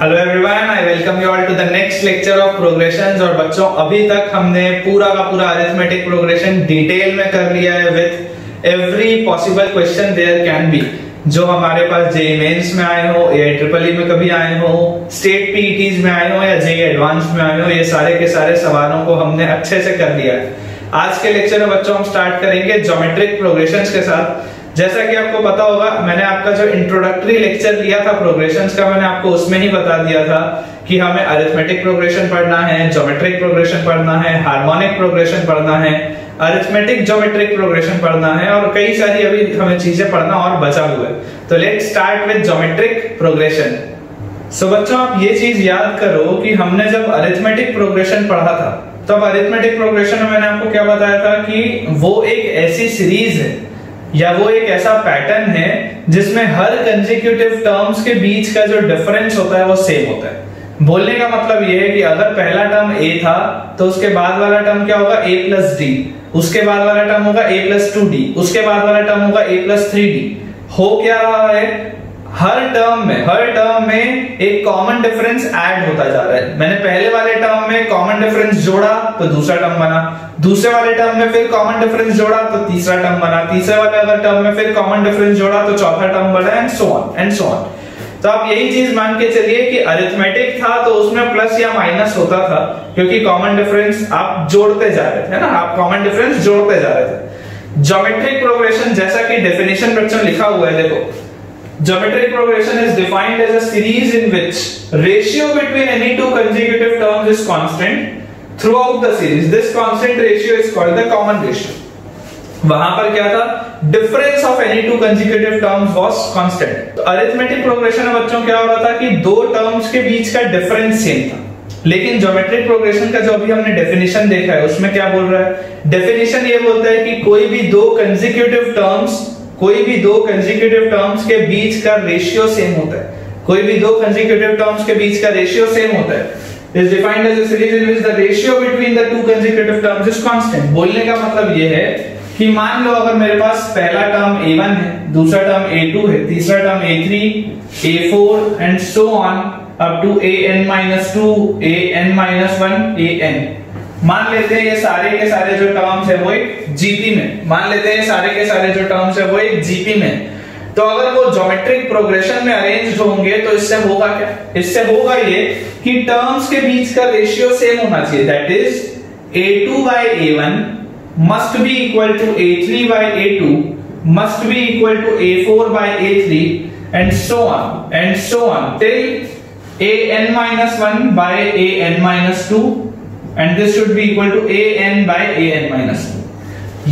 Hello everyone, I welcome you all to the next lecture of progressions. और बच्चों, अभी तक हमने पूरा का पूरा अरिथमेटिक प्रोग्रेशन डिटेल में कर लिया है with every possible question there can be, जो हमारे पास जेईई मेंस में आए हो, ट्रिपल ई में कभी आए हो, स्टेट पीईटीज में आए हो या जेईई एडवांस में आए हो। ये सारे के सारे सवालों को हमने अच्छे से कर लिया है। आज के लेक्चर में बच्चों हम स्टार्ट करेंगे ज्योमेट्रिक प्रोग्रेशंस के साथ। जैसा कि आपको पता होगा, मैंने आपका जो इंट्रोडक्टरी लेक्चर लिया था प्रोग्रेशंस का, मैंने आपको उसमें ही बता दिया था कि हमें अरिथमेटिक प्रोग्रेशन पढ़ना है, ज्योमेट्रिक प्रोग्रेशन पढ़ना है, हार्मोनिक प्रोग्रेशन पढ़ना है, अरिथमेटिक ज्योमेट्रिक प्रोग्रेशन पढ़ना है और कई सारी अभी हमें चीजें पढ़ना और बचा हुआ है। तो let's start with geometric progression. So बच्चों, आप ये चीज याद करो कि हमने जब अरिथमेटिक प्रोग्रेशन पढ़ा था, तब अरिथमेटिक प्रोग्रेशन में मैंने आपको क्या बताया था कि वो एक ऐसी सीरीज है या वो एक ऐसा पैटर्न है जिसमें हर कंसेक्यूटिव टर्म्स के बीच का जो डिफरेंस होता है वो सेम होता है। बोलने का मतलब ये है कि अगर पहला टर्म a था तो उसके बाद वाला टर्म क्या होगा, a plus d, उसके बाद वाला टर्म होगा a plus 2d, उसके बाद वाला टर्म होगा a plus 3d। हो क्या रहा है, हर टर्म में एक कॉमन डिफरेंस ऐड होता जा रहा है। मैंने पहले वाले टर्म में कॉमन डिफरेंस जोड़ा तो दूसरा टर्म बना, दूसरे वाले टर्म में फिर कॉमन डिफरेंस जोड़ा तो तीसरा टर्म बना, तीसरे वाले अगर टर्म में फिर कॉमन डिफरेंस जोड़ा तो चौथा टर्म बना, and so on and so on. तो आप यही चीज मान के चलिए कि अरिथमेटिक था तो उसमें प्लस या माइनस होता था, क्योंकि कॉमन डिफरेंस आप जोड़ते जा रहे थे, है ना, आप कॉमन डिफरेंस जोड़ते जा रहे थे। ज्योमेट्रिक प्रोग्रेशन, जैसा कि डेफिनेशन बच्चों लिखा हुआ है, देखो, Geometric progression is defined as a series in which ratio between any two consecutive terms is constant throughout the series. This constant ratio is called the common ratio. वहां पर क्या था, difference of any two consecutive terms was constant. Arithmetic progression में बच्चों क्या हो रहा था कि दो टर्म्स के बीच का डिफरेंस सेम था, लेकिन ज्योमेट्रिक प्रोग्रेशन का जो अभी हमने डेफिनेशन देखा है उसमें क्या बोल रहा है, डेफिनेशन ये बोलता है कि कोई भी दो कंसेक्यूटिव टर्म्स के बीच का रेशियो सेम होता है। Is defined as a series in which the ratio between the two consecutive terms is constant. बोलने का मतलब ये है कि मान लो अगर मेरे पास पहला टर्म a1 है, दूसरा टर्म a2 है, तीसरा term a3, a4 and so on up to an-2, an-1, an. मान लेते हैं ये सारे के सारे जो टर्म्स है वो एक जीपी में, तो अगर वो ज्योमेट्रिक प्रोग्रेशन में अरेंज होंगे तो इससे होगा क्या, इससे होगा ये कि टर्म्स के बीच का रेशियो सेम होना चाहिए। That is a2 by a1 must be equal to a3 by a2 must be equal to a4 by a3 and so on till an-1 by an-2 and this should be equal to an by an-2.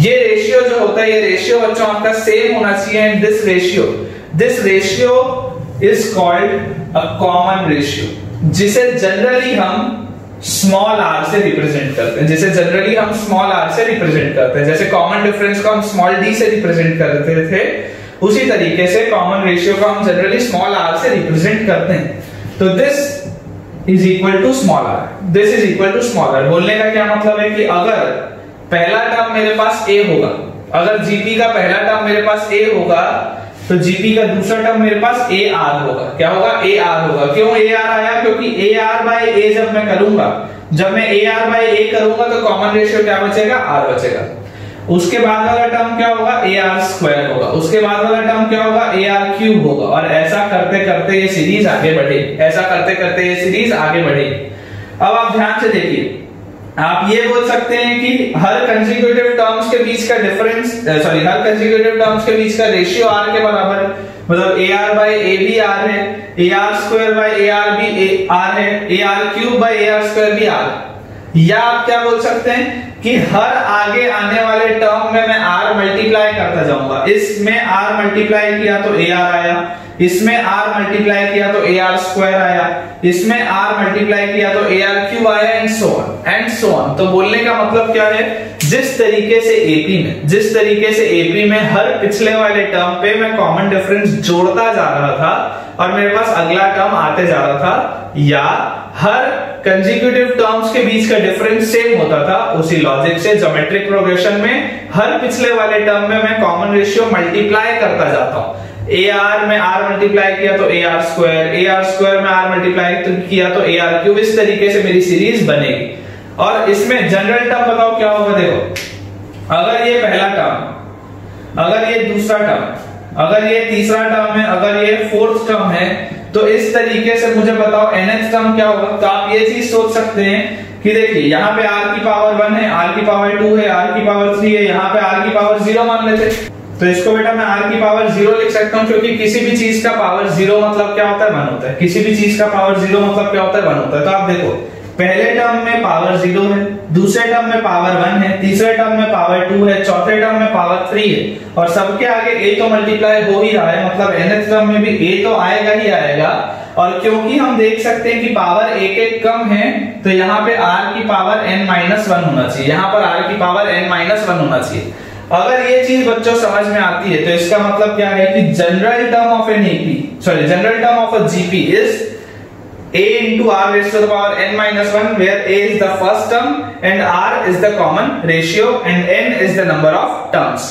ये ratio जो होता है, ये ratio बच्चों आपका same होना चाहिए and this ratio is called a common ratio, जिसे जनरली हम स्मॉल r से रिप्रेजेंट करते हैं, जैसे कॉमन डिफरेंस को हम स्मॉल d से रिप्रेजेंट करते थे, उसी तरीके से कॉमन रेशियो को हम जनरली स्मॉल r से रिप्रेजेंट करते हैं। तो this is equal to small r। बोलने का क्या मतलब है कि अगर पहला टर्म मेरे पास a होगा, अगर जीपी का पहला टर्म मेरे पास a होगा तो जीपी का दूसरा टर्म मेरे पास ar होगा। क्या होगा, ar होगा। क्यों ar आया, क्योंकि ar by a जब मैं ar by a करूंगा तो कॉमन रेशियो क्या बचेगा, r बचेगा। उसके बाद वाला टर्म क्या होगा, ar² होगा, उसके बाद वाला टर्म क्या होगा, ar³ होगा। और ऐसा करते करते ये सीरीज आगे बढ़े। अब आप ध्यान से देखिए, आप ये बोल सकते हैं कि हर कंसेक्यूटिव टर्म्स के बीच का रेशियो r के बराबर है, मतलब ar by a भी r है, ar² by ar भी r है, ar³ by ar² भी r। या आप क्या बोल सकते हैं कि हर आगे आने वाले टर्म में मैं r मल्टीप्लाई करता जाऊंगा, इसमें r मल्टीप्लाई किया तो ar आया, इसमें r मल्टीप्लाई किया तो ar² आया, इसमें r मल्टीप्लाई किया तो ar³ आया एंड सो ऑन। तो बोलने का मतलब क्या है, जिस तरीके से AP में हर पिछले वाले टर्म पे मैं कॉमन डिफरेंस जोड़ता जा रहा था और मेरे पास अगला टर्म आते जा रहा था, या हर कंसेक्यूटिव टर्म्स के बीच का डिफरेंस सेम होता था, उसी लॉजिक से ज्योमेट्रिक प्रोग्रेशन में हर पिछले वाले टर्म में मैं कॉमन रेशियो मल्टीप्लाई करता जाता हूं। ए आर में आर मल्टीप्लाई किया तो ए आर स्क्वायर में आर मल्टीप्लाई किया तो ए आर क्यूब, इस तरीके से मेरी सीरीज बनेगी। और इसमें जनरल टर्म बताओ क्या होगा, देखो अगर ये पहला टर्म, अगर ये दूसरा टर्म, अगर ये तीसरा टर्म है, अगर ये फोर्थ टर्म है, तो इस तरीके से मुझे बताओ nth टर्म क्या होगा। तो आप ये चीज सोच सकते हैं कि देखिए यहाँ पे r की पावर 1 है, r की पावर 2 है, r की पावर 3 है, यहाँ पे r की पावर 0 मान लेते तो इसको बेटा मैं r की पावर 0 लिख सकता हूँ, क्योंकि किसी भी चीज का पावर 0 मतलब क्या होता है, 1 होता है। किसी भी चीज का पावर 0 मतलब क्या होता है, 1 होता है। तो आप देखो पहले टर्म में पावर 0 है, दूसरे टर्म में पावर 1 है, तीसरे टर्म में पावर 2 है, चौथे टर्म में पावर 3 है, और सबके आगे a तो मल्टीप्लाई हो ही रहा है, मतलब nth टर्म में भी a तो आएगा ही आएगा। और क्योंकि हम देख सकते हैं कि पावर एक एक कम है, तो यहाँ पे r की पावर n-1 होना चाहिए, यहाँ पर r की पावर n-1 होना चाहिए। अगर ये चीज बच्चों समझ में आती है तो इसका मतलब क्या है कि general term of a GP is a into r raised to the power n-1, where a is the first term and r is the common ratio and n is the number of terms।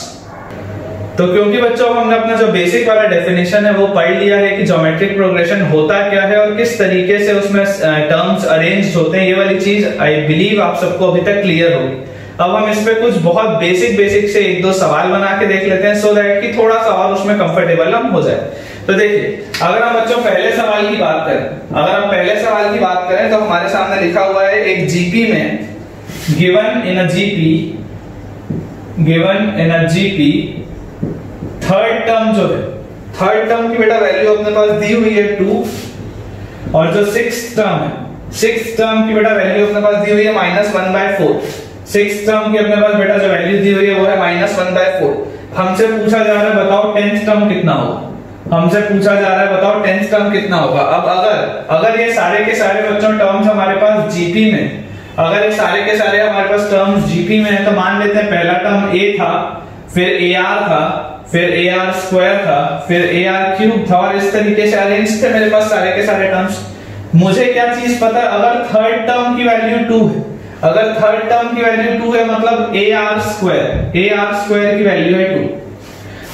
तो क्योंकि बच्चों हमने अपना जो basic वाला definition है वो पढ़ लिया है कि ज्योमेट्रिक प्रोग्रेशन होता क्या है और किस तरीके से उसमें टर्म्स अरेंज होते हैं, ये वाली चीज आई बिलीव आप सबको अभी तक क्लियर होगी। अब हम इसमें कुछ बहुत बेसिक से एक दो सवाल बना के देख लेते हैं, सो दैट कि थोड़ा सा और उसमें कंफर्टेबल हम हो जाए। तो देखिए अगर हम बच्चों पहले सवाल की बात करें तो हमारे सामने लिखा हुआ है एक जीपी में given in a GP third term जो है, थर्ड टर्म की बेटा वैल्यू अपने पास दी हुई है 2, और जो सिक्स्थ टर्म है, सिक्स्थ टर्म की बेटा वैल्यू अपने पास दी हुई है -1/4। सिक्स्थ टर्म की अपने पास बेटा जो वैल्यू दी हुई है वो है -1/4। हमसे पूछा जा रहा है बताओ टेंथ टर्म कितना होगा, हमसे पूछा जा रहा है बताओ टेंथ टर्म कितना होगा। अब अगर ये सारे के सारे बच्चों टर्म्स हमारे पास जीपी में, अगर ये सारे के सारे हमारे पास टर्म्स जीपी में है, तो मान लेते हैं पहला टर्म ए था, फिर ए आर था, फिर ए आर स्क्वायर था, फिर ए आर क्यूब था, और इस तरीके से अरेंज थे मेरे पास सारे के सारे टर्म्स। मुझे क्या चीज पता है, अगर थर्ड टर्म की वैल्यू 2 है, अगर थर्ड टर्म की वैल्यू 2 है मतलब ए आर स्क्वायर की वैल्यू है 2।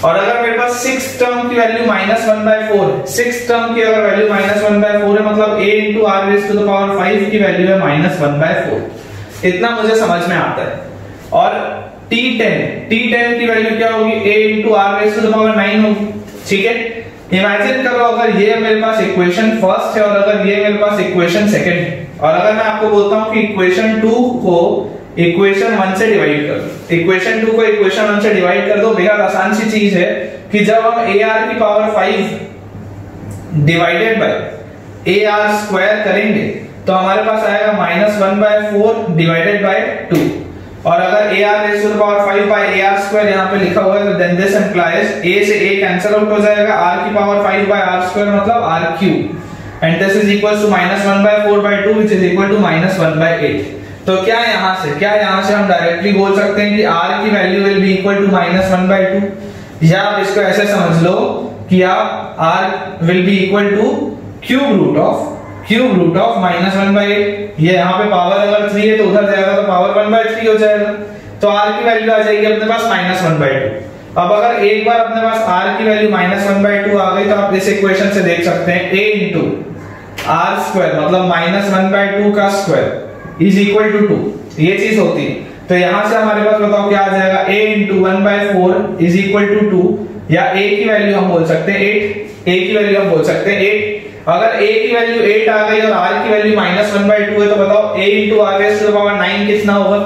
और अगर मेरे पास सिक्स्थ टर्म की वैल्यू -1/4 है, सिक्स्थ टर्म की अगर वैल्यू -1/4 है मतलब a into r raised to the power 5 की वैल्यू है -1/4। इतना मुझे समझ में आता है। और t10 की वैल्यू क्या होगी, a into r raised to the power 9 होगी। ठीक है, इमेजिन करो अगर ये मेरे पास इक्वेशन फर्स्ट है और अगर ये मेरे पास इक्वेशन सेकंड है, और अगर मैं आपको बोलता हूं कि इक्वेशन 2 को इक्वेशन 1 से डिवाइड कर दो, इक्वेशन 2 को इक्वेशन 1 से डिवाइड कर दो, बेहद आसान सी चीज है कि जब हम ar की power 5 divided by ar square करेंगे तो हमारे पास आएगा -1/4 डिवाइडेड बाय 2। और अगर ar raised to the power 5 by ar square यहां पे लिखा हुआ है तो देन दिस इंप्लाइज a से a कैंसिल आउट हो जाएगा, r की पावर 5 बाय r स्क्वायर मतलब r cube, and this is equal to -1/4 by 2 which is equal to -1/8। तो क्या यहाँ से हम डायरेक्टली बोल सकते हैं कि r की value will be equal to -1/2, या आप इसको ऐसे समझ लो कि आप r will be equal to cube root of -1/8। ये यहाँ पे पावर अगर 3 है तो उधर जाएगा तो पावर 1/3 हो जाएगा, तो r की वैल्यू आ जाएगी अपने पास -1/2। अब अगर एक बार अपने पास r की वैल्यू -1/2 आ गई तो आप इस इक्वेशन से देख सकते हैं a into r स्क्वायर मतलब -1/2 का स्क्वायर इज इक्वल टू 2, ये चीज होती है। तो यहाँ से हमारे पास बताओ क्या आ जाएगा, a into 1/4 is equal to 2, या a की वैल्यू हम बोल सकते हैं 8, अगर a की वैल्यू 8 आ गई और r की वैल्यू -1/2 है तो बताओ a into r raised to the power 9 कितना होगा,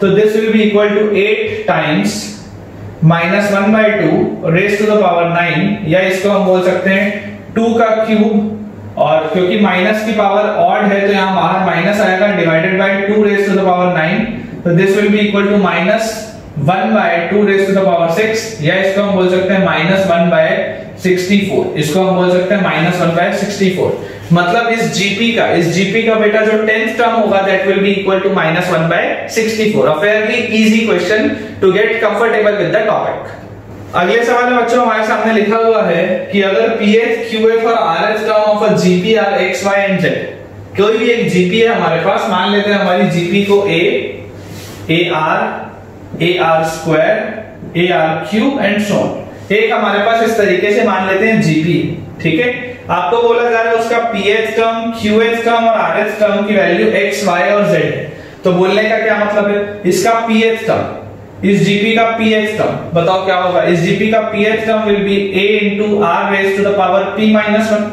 तो this will be equal to 8 times -1/2 raised to the power 9, या इसको हम बोल सकते हैं 2 का क्यूब, और क्योंकि माइनस की पावर ऑड है तो यहाँ बाहर माइनस आएगा, divided by 2 raise to the power 9, तो this will be equal to -1/2 raise to the power 6, या इसको हम बोल सकते हैं -1/64, इसको हम बोल सकते हैं -1/64। मतलब इस जीपी का बेटा जो 10th टर्म होगा that will be equal to -1/64। A fairly easy question to get comfortable with the topic. अगले सवाल में बच्चों हमारे सामने लिखा हुआ है कि अगर pth, qf और rth term of a GP R x, y and z, कोई भी एक जीपी है हमारे पास, मान लेते हैं हमारी जीपी को a, ar, ar square, ar cube and so on, एक हमारे पास इस तरीके से मान लेते हैं जीपी, ठीक है। आपको बोला जा रहा है उसका पीएच टर्म, क्यूएच टर्म और आरएच टर्म की वैल्यू एक्स, वाई और जेड है। तो बोलने का क्या मतलब है, इसका पीएच टर्म, इस जीपी का पीएच टर्म, बताओ क्या होगा, इस जीपी का pth term will be a into r raised to the power p minus 1।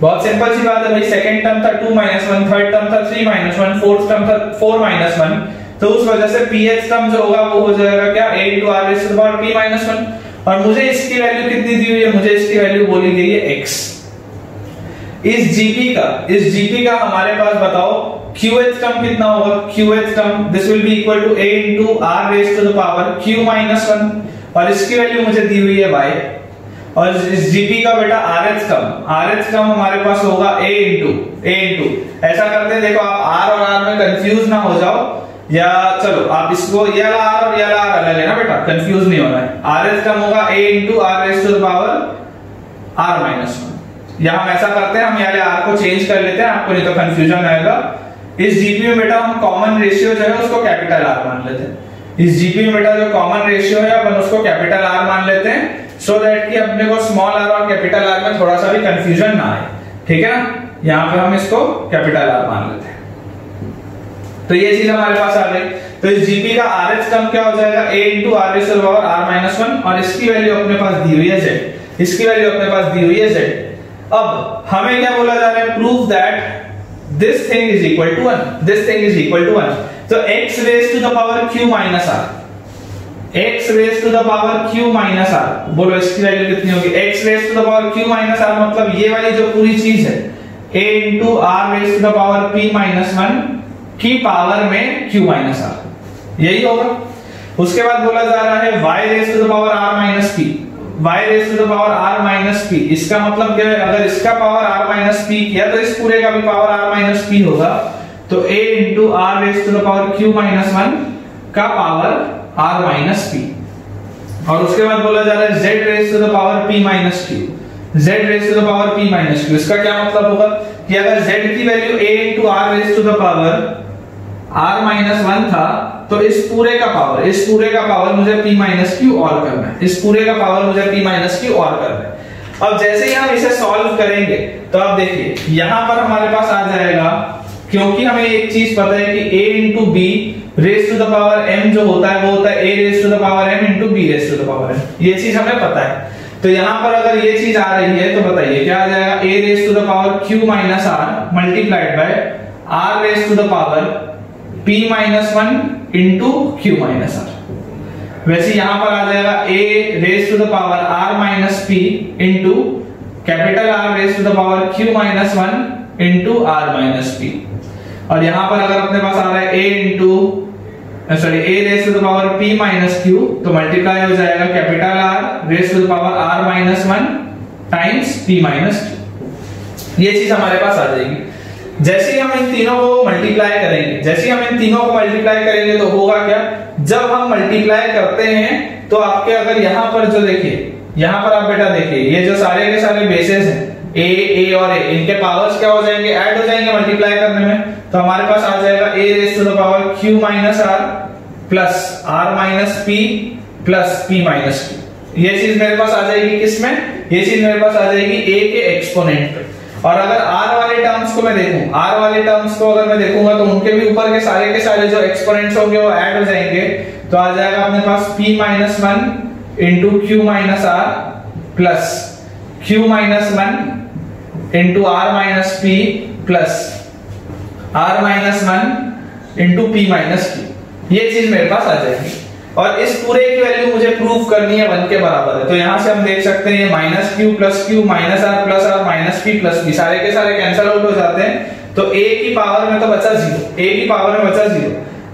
बहुत सिंपल सी बात है भाई, सेकंड टर्म था 2 minus 1, थर्ड टर्म था 3 minus 1, फोर्थ टर्म था 4 minus 1, तो उस वजह से पीएच टर्म जो होगा वो हो जाएगा क्या a into r raised to the power p minus 1। और मुझे इसकी वैल्यू कितनी दी हुई है, मुझे इसकी वैल्यू बोली गई है x। इस जीपी का हमारे पास बताओ QH टर्म कितना होगा, QH term this will be equal to a into r raised to the power q minus 1, और इसकी वैल्यू मुझे दी हुई है y। और इस जीपी का बेटा आरएच टर्म हमारे पास होगा a into, ऐसा करते हैं, देखो आप r और r में कंफ्यूज ना हो जाओ, या चलो आप इसको ये वाला r और ये वाला r अलग लेना बेटा, कंफ्यूज नहीं होना है। आरएच टर्म होगा a into r raised to the power r minus 1, या हम ऐसा करते हैं, हम यहाँ आर को चेंज कर लेते हैं, आपको नहीं तो कंफ्यूजन आएगा। इस जीपी में बेटा हम कॉमन रेशियो जो है उसको कैपिटल आर मान लेते हैं। इस जीपी में बेटा जो कॉमन रेशियो है अपन उसको कैपिटल आर मान लेते हैं, सो दैट कि अपने को स्मॉल आर और कैपिटल आर में थोड़ा सा भी कंफ्यूजन ना आए, ठीक है ना। यहाँ पे हम इसको कैपिटल आर मान लेते हैं, तो ये चीज हमारे पास आ गई। तो इस जीपी का आर एच टर्म क्या हो जाएगा, a into r raised to the power r minus 1, और इसकी वैल्यू अपने पास दी हुई है z, इसकी वैल्यू अपने पास दी हुई है z। अब हमें क्या बोला जा रहा है, prove that this thing is equal to 1, this thing is equal to 1। तो x raise to the power q minus r, x raise to the power q minus r, बोलो इसकी वैल्यू कितनी होगी, x raise to the power q minus r मतलब ये वाली जो पूरी चीज है a into r raise to the power p minus 1 की पावर में q minus r, यही होगा। उसके बाद बोला जा रहा है y raise to the power r minus p, y raised to the power r minus p, इसका मतलब क्या है, अगर इसका पावर r minus p किया तो इस पूरे का भी पावर r minus p होगा, तो a into r raised to the power q minus 1 का पावर r minus p। और उसके बाद बोला जा रहा है z raised to the power p minus q, z raised to the power p minus q, इसका क्या मतलब होगा कि अगर z की value a into r raised to the power r minus 1 था, तो इस पूरे का पावर मुझे p minus q और करना है, इस पूरे का पावर मुझे p minus q और करना है। अब जैसे ही हम इसे सॉल्व करेंगे तो आप देखिए यहाँ पर हमारे पास आ जाएगा, क्योंकि हमें एक चीज पता है कि a into b raised to the power m जो होता है वो होता है a raised to the power m into b raised to the power m, ये चीज हमें पता है। तो यहाँ पर अगर ये चीज आ रही है तो बताइए क्या आ जाएगा, a raised to the power q minus r multiplied by r raised to the power p minus 1 into q minus r। वैसे यहाँ पर आ जाएगा a raised to the power r minus p into capital R raised to the power q minus 1 into r minus p। और यहाँ पर अगर अपने पास आ रहा है a raised to the power p minus q, तो मल्टीप्लाई हो जाएगा capital R raised to the power r minus 1 times p minus q, ये चीज हमारे पास आ जाएगी। जैसे हम इन तीनों को मल्टीप्लाई करेंगे, तो होगा क्या, जब हम मल्टीप्लाई करते हैं तो आपके अगर यहाँ पर जो देखिए, यहाँ पर आप बेटा देखिए ये जो सारे के सारे बेसेस हैं a और a, इनके पावर्स क्या हो जाएंगे, ऐड हो जाएंगे मल्टीप्लाई करने में, तो हमारे पास आ जाएगा a raised to the power q minus r plus r minus p plus p minus q, ये चीज मेरे पास आ जाएगी किसमें, ये चीज मेरे पास आ जाएगी a के एक्सपोनेंट पे। और अगर r वाले टर्म्स को अगर मैं देखूंगा तो उनके भी ऊपर के सारे जो एक्सपोनेंट्स होंगे वो ऐड हो जाएंगे, तो आ जाएगा अपने पास p minus 1 into q minus r plus q minus 1 into r minus p plus r minus 1 into p minus q, ये चीज मेरे पास आ जाएगी। और इस पूरे की वैल्यू मुझे प्रूव करनी है 1 के बराबर है, तो यहाँ से हम देख सकते हैं minus q minus r plus r minus p, सारे के सारे कैंसिल आउट हो जाते हैं, तो a की पावर में तो बचा 0,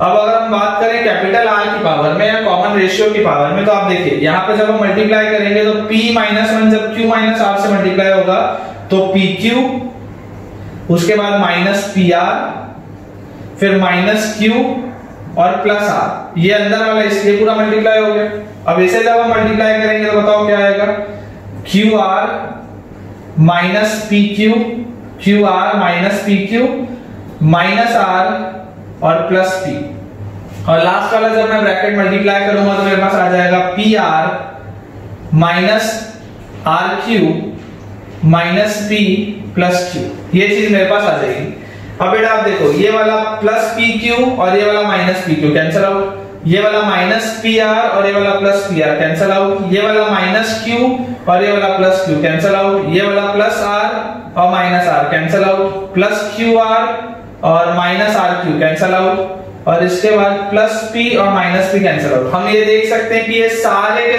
अब अगर हम बात करें कैपिटल R की पावर में या कॉमन रेशियो की पावर में, तो आप देखिए यहाँ पे जब हम मल्टीप्लाई करेंगे तो p माइनस 1 जब q माइनस r से मल्टीप्लाई होगा तो pq, उसके बाद माइनस pr, फिर माइनस q और प्लस r, ये अंदर वाला इसलिए पूरा मल्टीप्लाई हो गया। अब इसे जब हम मल्टीप्लाई करेंगे तो बताओ क्या आएगा, qr minus pq, qr minus pq minus r और प्लस p, और लास्ट वाला जब मैं ब्रैकेट मल्टीप्लाई करूंगा तो मेरे पास आ जाएगा pr minus r cube minus p plus q, ये चीज मेरे पास आ जाएगी। अब बेटा आप देखो ये वाला प्लस पी क्यू और ये वाला minus p q cancel out, ये वाला माइनस पी आर और ये वाला plus p r cancel out, ये वाला माइनस क्यू और ये वाला प्लस क्यू कैंसल आउट, ये वाला प्लस आर और minus r cancel out, plus q r और minus r q cancel out, और इसके बाद प्लस पी और माइनस पी कैंसल आउट। हम ये देख सकते हैं कि ये सारे के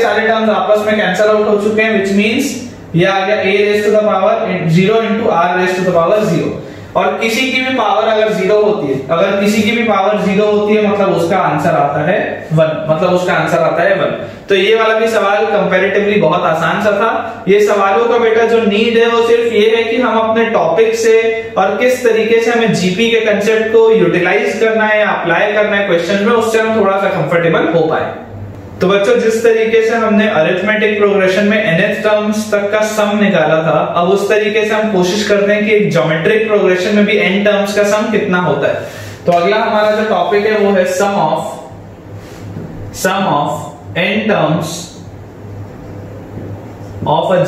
सारे टर्म्स आपस में कैंसल आउट हो चुके हैं, विच मीन्स ये आ गया a raise to the power 0 into r raise to the power 0। और किसी की भी पावर अगर जीरो होती है, मतलब उसका आंसर आता है 1, तो ये वाला भी सवाल कंपैरेटिवली बहुत आसान सा था। ये सवालों का बेटा जो नीड है वो सिर्फ ये है कि हम अपने टॉपिक से और किस तरीके से हमें जीपी के कंसेप्ट को यूटिलाइज करना है या अप्लाई करना है क्वेश्चन में, उससे हम थोड़ा सा कंफर्टेबल हो पाए। तो बच्चों जिस तरीके से हमने अरिथमेटिक प्रोग्रेशन में nth टर्म्स तक का सम निकाला था, अब उस तरीके से हम कोशिश करते हैं कि ज्योमेट्रिक प्रोग्रेशन में भी n टर्म्स का सम कितना होता है। तो अगला हमारा जो टॉपिक है वो है sum of n terms of a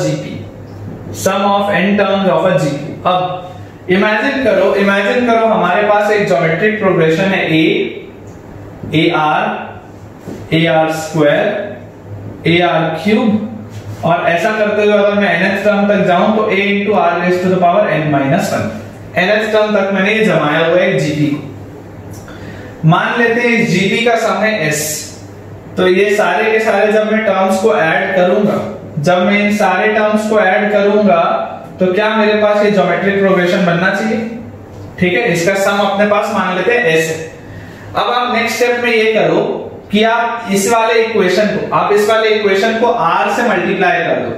GP, अब इमेजिन करो हमारे पास एक ज्योमेट्रिक प्रोग्रेशन है AR square AR cube, और ऐसा करते हुए अगर मैं nth टर्म तक जाऊं तो a into r raised to the power n-1, nth term तक मैंने ये जमाया हुआ है जीपी को। मान लेते हैं इस जीपी का सम है s, तो ये सारे के सारे जब मैं टर्म्स को ऐड करूंगा, तो क्या मेरे पास ये ज्योमेट्रिक प्रोग्रेशन बनना चाहिए? ठीक है, इसका सम अपने पास मान लेते हैं s है। अब आप नेक्स्ट स्टेप में ये करो कि आप इस वाले इक्वेशन को r से मल्टीप्लाई कर दो।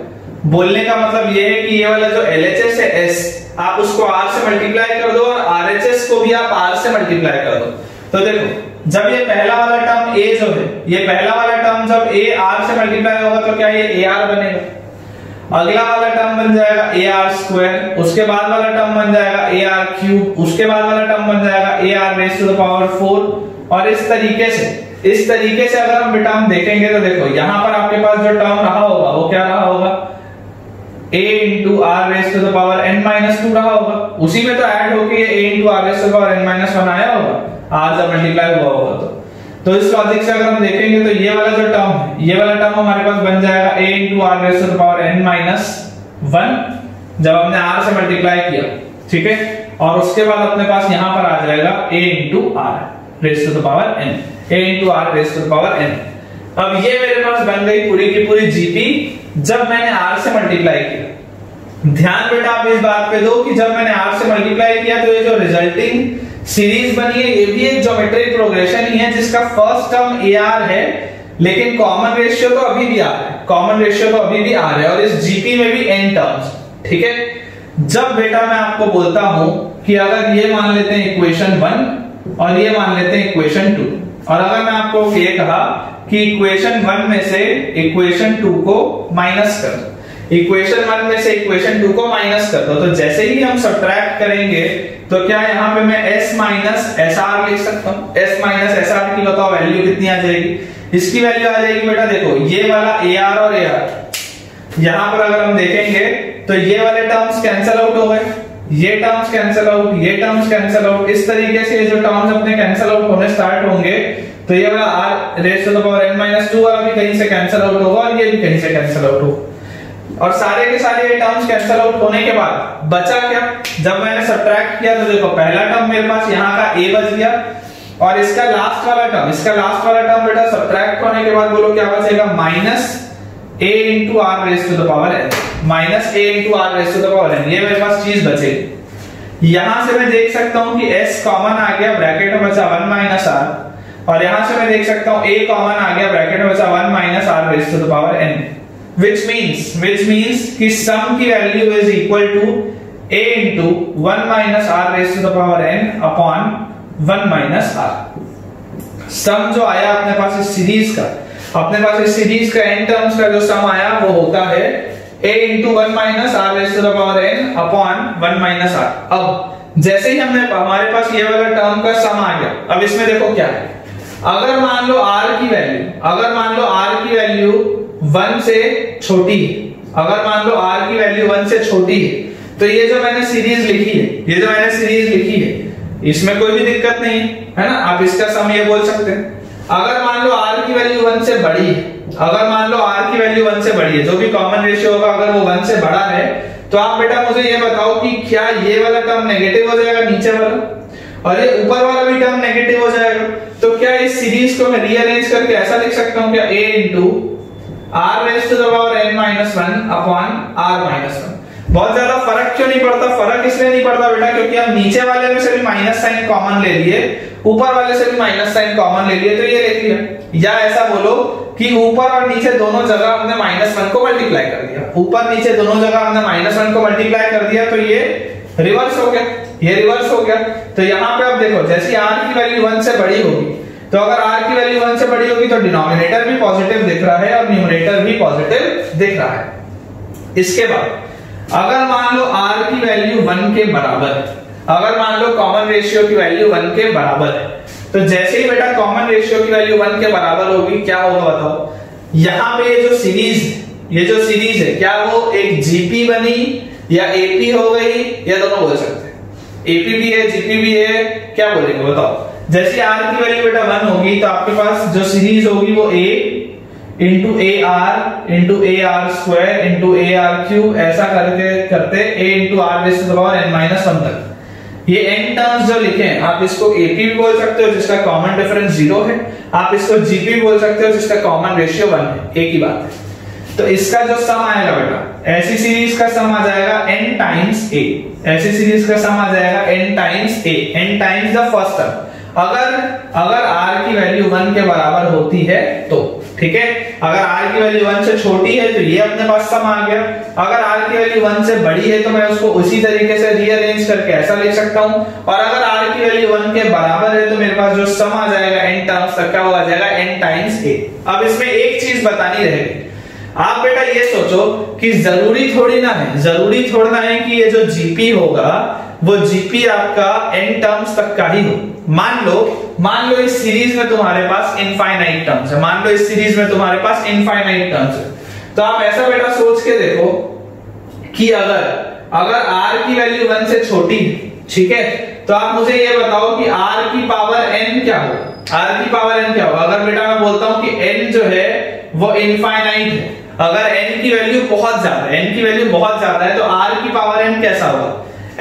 बोलने का मतलब ये है कि ये वाला जो LHS है s, आप उसको r से मल्टीप्लाई कर दो और RHS को भी आप r से मल्टीप्लाई कर दो। तो देखो जब ये पहला वाला टर्म a जो है, जब a r से मल्टीप्लाई होगा तो क्या ये ar बनेगा। अगला वाला टर्म बन जाएगा ar square, उसके बाद वाला टर्म बन जाएगा ar cube, उसके बाद वाला टर्म बन जाएगा ar raised to the power 4। और इस तरीके से अगर हम बेटा देखेंगे तो देखो यहां पर आपके पास जो टर्म रहा होगा वो क्या रहा होगा, a into r raised to the power n-2 रहा होगा। उसी में तो ऐड होके ये a into r raised to the power n-1 आया होगा, r जब मल्टीप्लाई हुआ होगा तो इस लॉजिक से अगर हम देखेंगे तो ये वाला जो टर्म है, ये वाला टर्म हमारे पास बन जाएगा a into r raised to the power n-1 जब हमने r से मल्टीप्लाई किया, ठीक है। और उसके बाद अपने पास यहां पर आ जाएगा a into r raised to the power n, अब ये मेरे पास बन गई पूरी की पूरी जीपी जब मैंने r से मल्टीप्लाई किया। ध्यान बेटा आप इस बात पे दो कि जब मैंने r से मल्टीप्लाई किया तो ये जो रिजल्टिंग सीरीज बनी है ये भी एक ज्योमेट्रिक प्रोग्रेशन ही है, जिसका फर्स्ट टर्म ar है लेकिन कॉमन रेशियो तो अभी भी r है, और इस जीपी में भी n टर्म्स, ठीक है। जब बेटा मैं आपको बोलता हूं कि अगर ये मान लेते हैं इक्वेशन 1 और ये मान लेते हैं इक्वेशन 2, और अगर मैं आपको ये कहा कि इक्वेशन 1 में से इक्वेशन 2 को माइनस कर दो, तो जैसे ही हम सबट्रैक्ट करेंगे तो क्या यहाँ पे मैं s माइनस sr लिख सकता हूँ? s माइनस sr की बताओ वैल्यू कितनी आ जाएगी? इसकी वैल्यू आ जाएगी बेटा देखो ये वाला ar और ar, यहाँ पर अगर हम देखेंगे तो ये वाले टर्म्स कैंसिल आउट हो गए, ये टर्म्स कैंसल आउट, इस तरीके से ये जो टर्म्स अपने कैंसल आउट होने स्टार्ट होंगे तो ये वाला r raise to the power n-2 वाला भी कहीं से कैंसल आउट होगा और ये भी कहीं से कैंसल आउट होगा, और सारे के सारे ये टर्म्स कैंसल आउट होने के बाद बचा क्या? जब मैंने सबट्रैक्ट किया तो देखो पहला टर्म मेरे पास यहाँ का a बच गया और इसका लास्ट वाला टर्म, बेटा सबट्रैक्ट होने के बाद बोलो क्या बचेगा, minus a into r raised to the power n, ये मेरे पास चीज बचेगी। यहां से मैं देख सकता हूं कि s कॉमन आ गया, ब्रैकेट में बचा 1 minus r, और यहां से मैं देख सकता हूं a कॉमन आ गया, ब्रैकेट में बचा 1 minus r raised to the power n, which means कि सम की value is equal to a into 1 minus r raised to the power n upon 1 minus r। Sum जो आया अपने पास इस सीरीज का, n टर्म्स का जो सम आया वो होता है a into 1 minus r raised to the power n upon 1 minus r। अब जैसे ही हमारे पास ये वाला टर्म का सम आ गया, अब इसमें देखो क्या है, अगर मान लो आर की वैल्यू 1 से छोटी है, तो ये जो मैंने सीरीज लिखी है, इसमें कोई भी दिक्कत नहीं है ना, आप इसका सम ये बोल सकते हैं। अगर मान लो आर की वैल्यू 1 से बड़ी है, जो भी कॉमन रेशियो होगा अगर वो 1 से बड़ा है, तो आप बेटा मुझे ये बताओ कि क्या ये वाला टर्म नेगेटिव हो जाएगा नीचे वाला, और ये ऊपर वाला भी टर्म नेगेटिव हो जाएगा, तो क्या इस सीरीज को मैं रीअरेंज करके ऐसा लिख सकता हूं क्या a into r⁻n-1 upon r-1। बहुत ज्यादा फर्क क्यों नहीं पड़ता? फर्क इसलिए नहीं पड़ता बेटा क्योंकि हम नीचे वाले में से भी माइनस साइन कॉमन ले लिए, ऊपर वाले से भी माइनस साइन कॉमन ले लिए, तो ये ले लिया। या ऐसा बोलो कि ऊपर और नीचे दोनों जगह हमने -1 को मल्टीप्लाई कर दिया, तो ये रिवर्स हो गया, तो यहाँ पे आप देखो जैसे r की वैल्यू 1 से बड़ी होगी, तो अगर r की वैल्यू 1 से बड़ी होगी तो डिनोमिनेटर भी पॉजिटिव दिख रहा है और न्यूमरेटर भी पॉजिटिव दिख रहा है। इसके बाद अगर मान लो r की वैल्यू 1 के बराबर है, कॉमन रेशियो की वैल्यू 1 के बराबर है, तो जैसे ही बेटा कॉमन रेशियो की वैल्यू 1 के बराबर होगी क्या होगा बताओ? यहाँ पे ये जो सीरीज है क्या वो एक जीपी बनी या एपी हो गई, या दोनों बोल सकते हैं, एपी भी है जीपी भी है, क्या बोलेंगे बताओ? जैसे r की वैल्यू बेटा 1 होगी तो आपके पास जो सीरीज होगी वो a into a are square into a r cube ऐसा करके करते a इंटू r⁻n-1 तक। ये n टर्म्स जो लिखे हैं आप इसको AP भी बोल सकते हो जिसका कॉमन डिफरेंस 0 है, आप इसको GP भी बोल सकते हो जिसका कॉमन रेशियो 1 है, एक ही बात है। तो इसका जो सम आएगा बेटा, ऐसी सीरीज का सम आ जाएगा n times a, n times the first term, अगर r की वैल्यू 1 के बराबर होती है तो ठीक है, अगर r की वैल्यू 1 से छोटी है तो ये अपने पास सम आ गया, अगर r की वैल्यू 1 से बड़ी है तो मैं उसको उसी तरीके से रीअरेंज करके ऐसा लिख सकता हूं, और अगर r की वैल्यू 1 के बराबर है तो मेरे पास जो सम आ जाएगा n टर्म्स तक का वो आ जाएगा n टाइम्स a। अब इसमें एक चीज बतानी रहेगी, आप बेटा ये सोचो कि जरूरी थोड़ा है कि ये जो जीपी होगा वो जीपी आपका n टर्म्स तक का ही हो। मान लो इस सीरीज में तुम्हारे पास इनफाइनाइट टर्म्स है, तो आप ऐसा बेटा सोच के देखो कि अगर r की वैल्यू 1 से छोटी ठीक है, तो आप मुझे ये बताओ कि r की पावर n क्या हो, अगर बेटा मैं बोलता हूं कि n जो है वो इनफाइनाइट है, अगर n की वैल्यू बहुत ज्यादा है, तो r की पावर n कैसा होगा?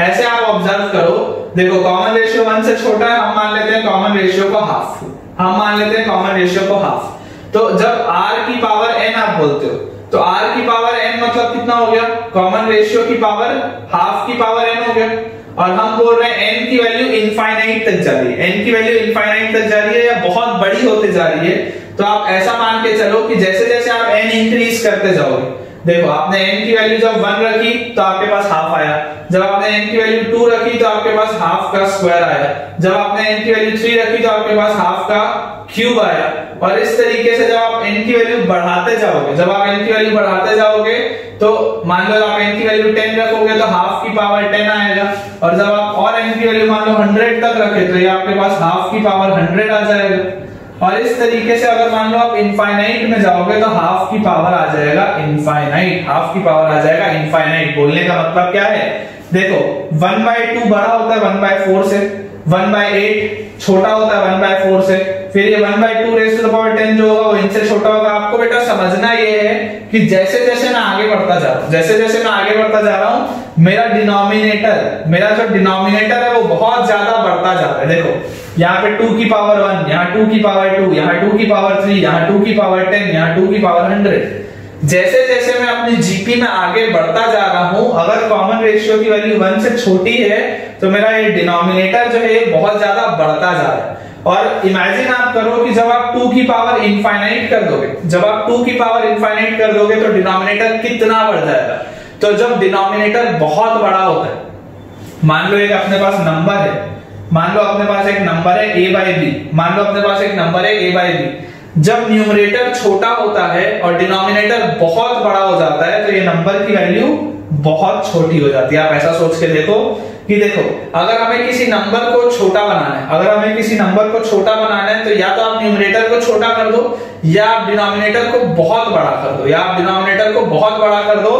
ऐसे आप ऑब्जर्व करो, देखो कॉमन रेशियो 1 से छोटा है, हम मान लेते हैं कॉमन रेशियो को हाफ, तो जब r की पावर n आप बोलते हो तो r की पावर n मतलब कितना हो गया? कॉमन रेशियो की पावर हाफ की पावर n हो गया, और हम बोल रहे हैं n की वैल्यू इनफाइनाइट तक जा रही है, या बहुत बड़ी होते जा रही है। तो आप ऐसा मान के चलो कि जैसे जैसे आप n इंक्रीज करते जाओगे, देखो आपने n की वैल्यू जब 1 रखी तो आपके पास हाफ आया, जब आपने n की वैल्यू 2 रखी तो आपके पास हाफ का स्क्वायर आया, जब आपने n की वैल्यू 3 रखी तो आपके पास हाफ का क्यूब आया, और इस तरीके से जब आप n की वैल्यू बढ़ाते जाओगे, तो मान लो आप n की वैल्यू 10 रखोगे तो हाफ की पावर 10 आएगा, और जब आप और n की वैल्यू मान लो 100 तक रखे तो ये आपके पास हाफ की पावर 100 आ जाएगा, और इस तरीके से अगर मान लो आप इनफाइनाइट में जाओगे तो हाफ की पावर आ जाएगा इनफाइनाइट, बोलने का मतलब क्या है? देखो 1/2 बड़ा होता है 1/4 से, 1/8 छोटा होता है 1/4 से, फिर ये 1/2 जो होगा वो इनसे छोटा होगा। आपको बेटा समझना ये है कि जैसे जैसे मैं आगे बढ़ता जा रहा हूँ, मेरा डिनोमिनेटर, जो डिनोमिनेटर है वो बहुत ज्यादा बढ़ता जा रहा है। देखो यहाँ पे 2 की पावर 1, यहाँ 2 की पावर 2, यहाँ 2 की पावर 3, यहाँ 2 की पावर 10, यहाँ 2 की पावर 100। जैसे जैसे मैं अपनी जीपी में आगे बढ़ता जा रहा हूँ, अगर कॉमन रेशियो की वैल्यू 1 से छोटी है तो मेरा ये डिनोमिनेटर जो है ये बहुत ज्यादा बढ़ता जा रहा है। और इमेजिन आप करो कि जब आप 2 की पावर इनफाइनाइट कर दोगे, तो डिनोमिनेटर कितना बढ़ जाएगा? तो जब डिनोमिनेटर बहुत बड़ा होता है, मान लो एक अपने पास नंबर है, a by b, जब न्यूमरेटर छोटा होता है और डिनोमिनेटर बहुत बड़ा हो जाता है तो ये नंबर की वैल्यू बहुत छोटी हो जाती है। आप ऐसा सोच के देखो कि देखो अगर हमें किसी नंबर को छोटा बनाना है, अगर हमें किसी नंबर को छोटा बनाना है तो या तो आप न्यूमरेटर को छोटा कर दो या आप डिनोमिनेटर को बहुत बड़ा कर दो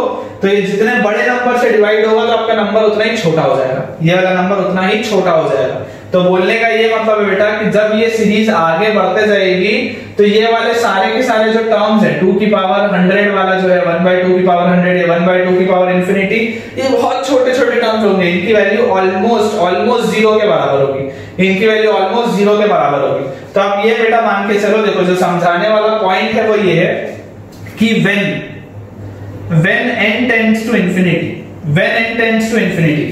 तो ये जितने बड़े नंबर से डिवाइड होगा तो आपका नंबर उतना ही छोटा हो जाएगा, ये वाला नंबर उतना ही छोटा हो जाएगा। तो बोलने का ये मतलब है बेटा कि जब ये सीरीज आगे बढ़ते जाएगी तो ये वाले सारे के सारे जो टर्म्स है 2 की पावर 100 वाला जो है 1/2 की पावर 100 या 1/2 की पावर इन्फिनिटी, ये बहुत छोटे छोटे टर्म्स होंगे, इनकी वैल्यू ऑलमोस्ट जीरो के बराबर होगी, तो आप ये बेटा मान के चलो, देखो जो समझाने वाला पॉइंट है वो ये है कि when n tends to infinity,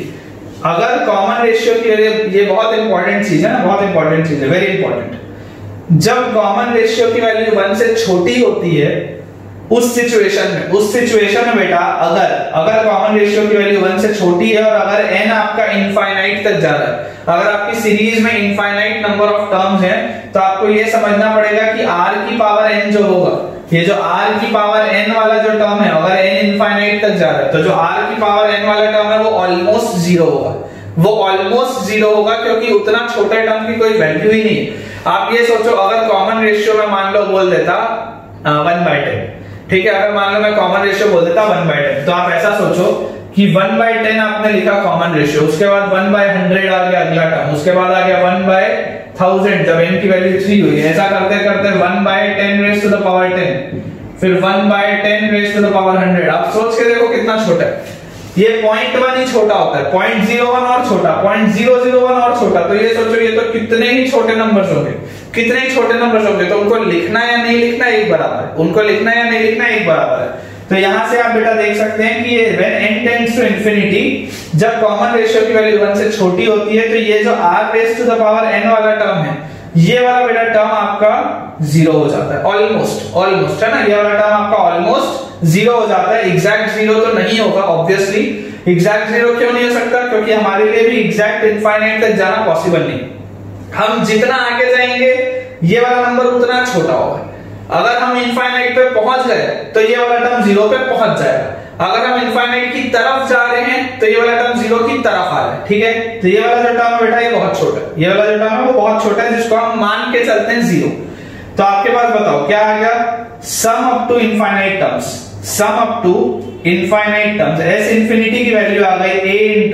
अगर कॉमन रेशियो की ये बहुत इंपॉर्टेंट चीज है ना, वेरी इंपॉर्टेंट। जब कॉमन रेशियो की वैल्यू 1 से छोटी होती है उस सिचुएशन में बेटा अगर कॉमन रेशियो की वैल्यू 1 से छोटी है और अगर n आपका इनफाइनाइट तक जा रहा है, अगर आपकी सीरीज में इनफाइनाइट नंबर ऑफ टर्म्स है तो आपको ये समझना पड़ेगा कि r की पावर n जो होगा, ये जो r की पावर n वाला जो टर्म है, अगर n इनफाइनाइट तक जा रहा है तो जो r की पावर n वाला टर्म है वो ऑलमोस्ट जीरो होगा, क्योंकि उतना छोटे टर्म की कोई वैल्यू ही नहीं है। आप ये सोचो अगर कॉमन रेशियो में मान लो बोल देता 1/10, ठीक है, अगर मान लो मैं कॉमन रेशियो बोल देता 1/10, तो आप ऐसा सोचो कि 1/10 आपने लिखा कॉमन रेशियो, उसके बाद 1/100 आ गया अगला टर्म, उसके बाद आ गया 1/1000 जब n की वैल्यू 3 हुई। ऐसा करते करते 1/10⁰ फिर 1/10⁰100। आप सोच के देखो कितना छोटा है ये, 0.1 ही छोटा होता है, 0.01 और छोटा, 0.001 और छोटा। तो ये सोचो ये तो कितने ही छोटे नंबर्स होंगे, तो उनको लिखना या नहीं लिखना एक बराबर है, तो यहां से आप बेटा देख सकते हैं कि ये when n tends to infinity, जब कॉमन रेशियो की वैल्यू 1 से छोटी होती है तो ये जो r raised to the power n वाला टर्म है, ये वाला बेटा टर्म आपका जीरो हो जाता है, ऑलमोस्ट है ना, ये वाला टर्म आपका ऑलमोस्ट जीरो हो जाता है। एग्जैक्ट जीरो तो नहीं होगा ऑब्वियसली, एग्जैक्ट जीरो क्यों नहीं हो सकता, क्योंकि हमारे लिए भी एग्जैक्ट इनफाइनाइट तक जाना पॉसिबल नहीं, हम जितना आगे जाएंगे ये वाला नंबर उतना छोटा होगा। अगर हम इनफाइनाइट पे पहुंच गए तो ये वाला टर्म जीरो पे पहुंच जाएगा, अगर हम इनफाइनाइट की तरफ जा रहे हैं तो ये वाला टर्म जीरो की तरफ आ रहा है, ठीक है। तो ये वाला जो टर्म बेटा ये बहुत छोटा है, वो बहुत छोटा है, जिसको हम मान के चलते हैं जीरो। तो आपके पास बताओ क्या आ गया, sum up to infinite terms, S infinity की वैल्यू आ गई a ×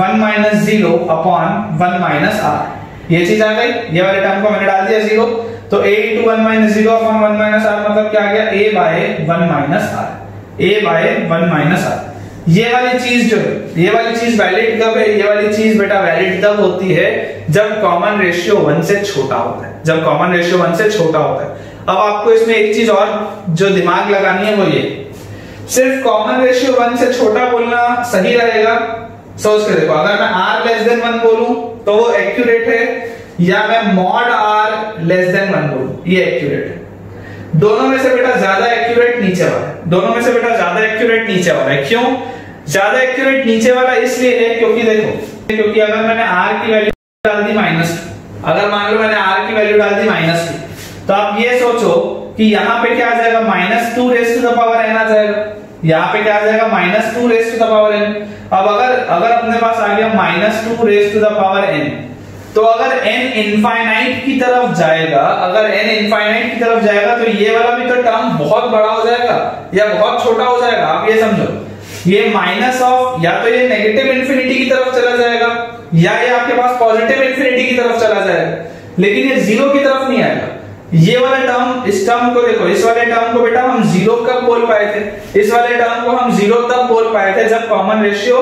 1 - 0 / 1 - r, ये चीज आ गई, ये वाले टर्म को मैंने डाल दिया जीरो। तो a × 1 - 0 / 1 - r मतलब क्या आ गया, a/1 - r। ये वाली चीज जो है, वैलिड कब है, ये वाली चीज बेटा वैलिड तब होती है जब कॉमन रेशियो 1 से छोटा होता है, अब आपको इसमें एक चीज और जो दिमाग लगानी है वो ये, सिर्फ कॉमन रेशियो 1 से छोटा बोलना सही रहेगा। सोच के देखो अगर मैं r <1 बोलूं तो वो एक्यूरेट है, या मैं mod r <1 बोलूं ये एक्यूरेट है, दोनों में से बेटा ज्यादा एक्यूरेट नीचे वाला है, क्यों ज्यादा एक्यूरेट नीचे वाला इसलिए है क्योंकि देखो, अगर मैंने r की वैल्यू डाल दी -2, अगर मान लो मैंने r की वैल्यू डाल दी -2 तो आप ये सोचो कि यहाँ पे क्या आ जाएगा, -2 raised to the power n आ जाएगा, -2 raised to the power n। अब अगर अपने पास आ गया -2 raised to the power n, तो अगर n इनफाइनाइट की तरफ जाएगा, तो ये वाला भी तो टर्म बहुत बड़ा हो जाएगा या बहुत छोटा हो जाएगा। आप ये समझो ये माइनस ऑफ, या तो ये नेगेटिव इन्फिनिटी की तरफ चला जाएगा या ये आपके पास पॉजिटिव इन्फिनिटी की तरफ चला जाएगा, लेकिन ये जीरो की तरफ नहीं आएगा। ये वाला टर्म, इस टर्म को देखो, इस वाले टर्म को बेटा हम जीरो कब बोल पाए थे, तब बोल पाए थे जब कॉमन रेशियो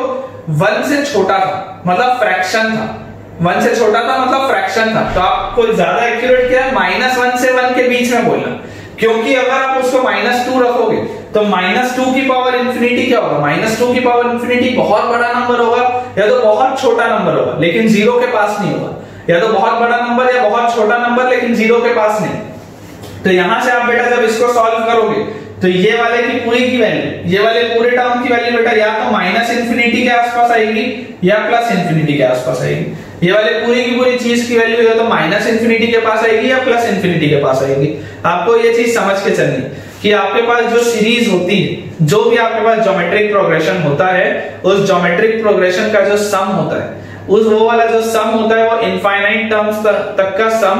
1 से छोटा था, मतलब फ्रैक्शन था, 1 से छोटा था मतलब फ्रैक्शन था। तो आपको ज्यादा एक्यूरेट क्या है, -1 से 1 के बीच में बोलना, क्योंकि अगर आप उसको -2 रखोगे तो -2 की पावर इन्फिनिटी क्या होगा, -2 की पावर इन्फिनिटी बहुत बड़ा नंबर होगा या तो बहुत छोटा नंबर होगा लेकिन जीरो के पास नहीं होगा, या तो बहुत बड़ा नंबर या बहुत छोटा नंबर लेकिन जीरो के पास नहीं। तो यहां से आप बेटा जब इसको सॉल्व करोगे तो ये वाले की पूरी की वैल्यू, ये वाले पूरे टर्म की वैल्यू बेटा या तो -इन्फिनिटी के आसपास आएगी या +इन्फिनिटी के आसपास आएगी। ये वाले पूरी की पूरी चीज की वैल्यू या तो -इन्फिनिटी के पास आएगी या +इन्फिनिटी के पास आएगी, आपको ये चीज समझ के चलनी। कि आपके पास जो सीरीज होती है, जो भी आपके पास ज्योमेट्रिक प्रोग्रेशन होता है, उस ज्योमेट्रिक प्रोग्रेशन का जो सम होता है, उस वो वाला जो सम होता है वो इनफाइनाइट टर्म्स तक का सम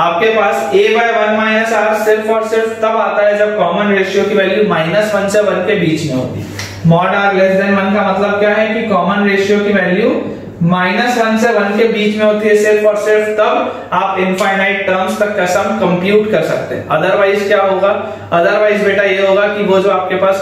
आपके पास a by 1 minus r सिर्फ और सिर्फ तब आता है जब कॉमन रेशियो की वैल्यू -1 से 1 के बीच में होती है। मॉड r लेस देन 1 का मतलब क्या है कि कॉमन रेशियो की वैल्यू -1 से 1 के बीच में होती है, सिर्फ और सिर्फ तब आप इनफाइनाइट टर्म्स तक का सम कंप्यूट कर सकते हैं। अदरवाइज क्या होगा, अदरवाइज बेटा ये होगा कि वो जो आपके पास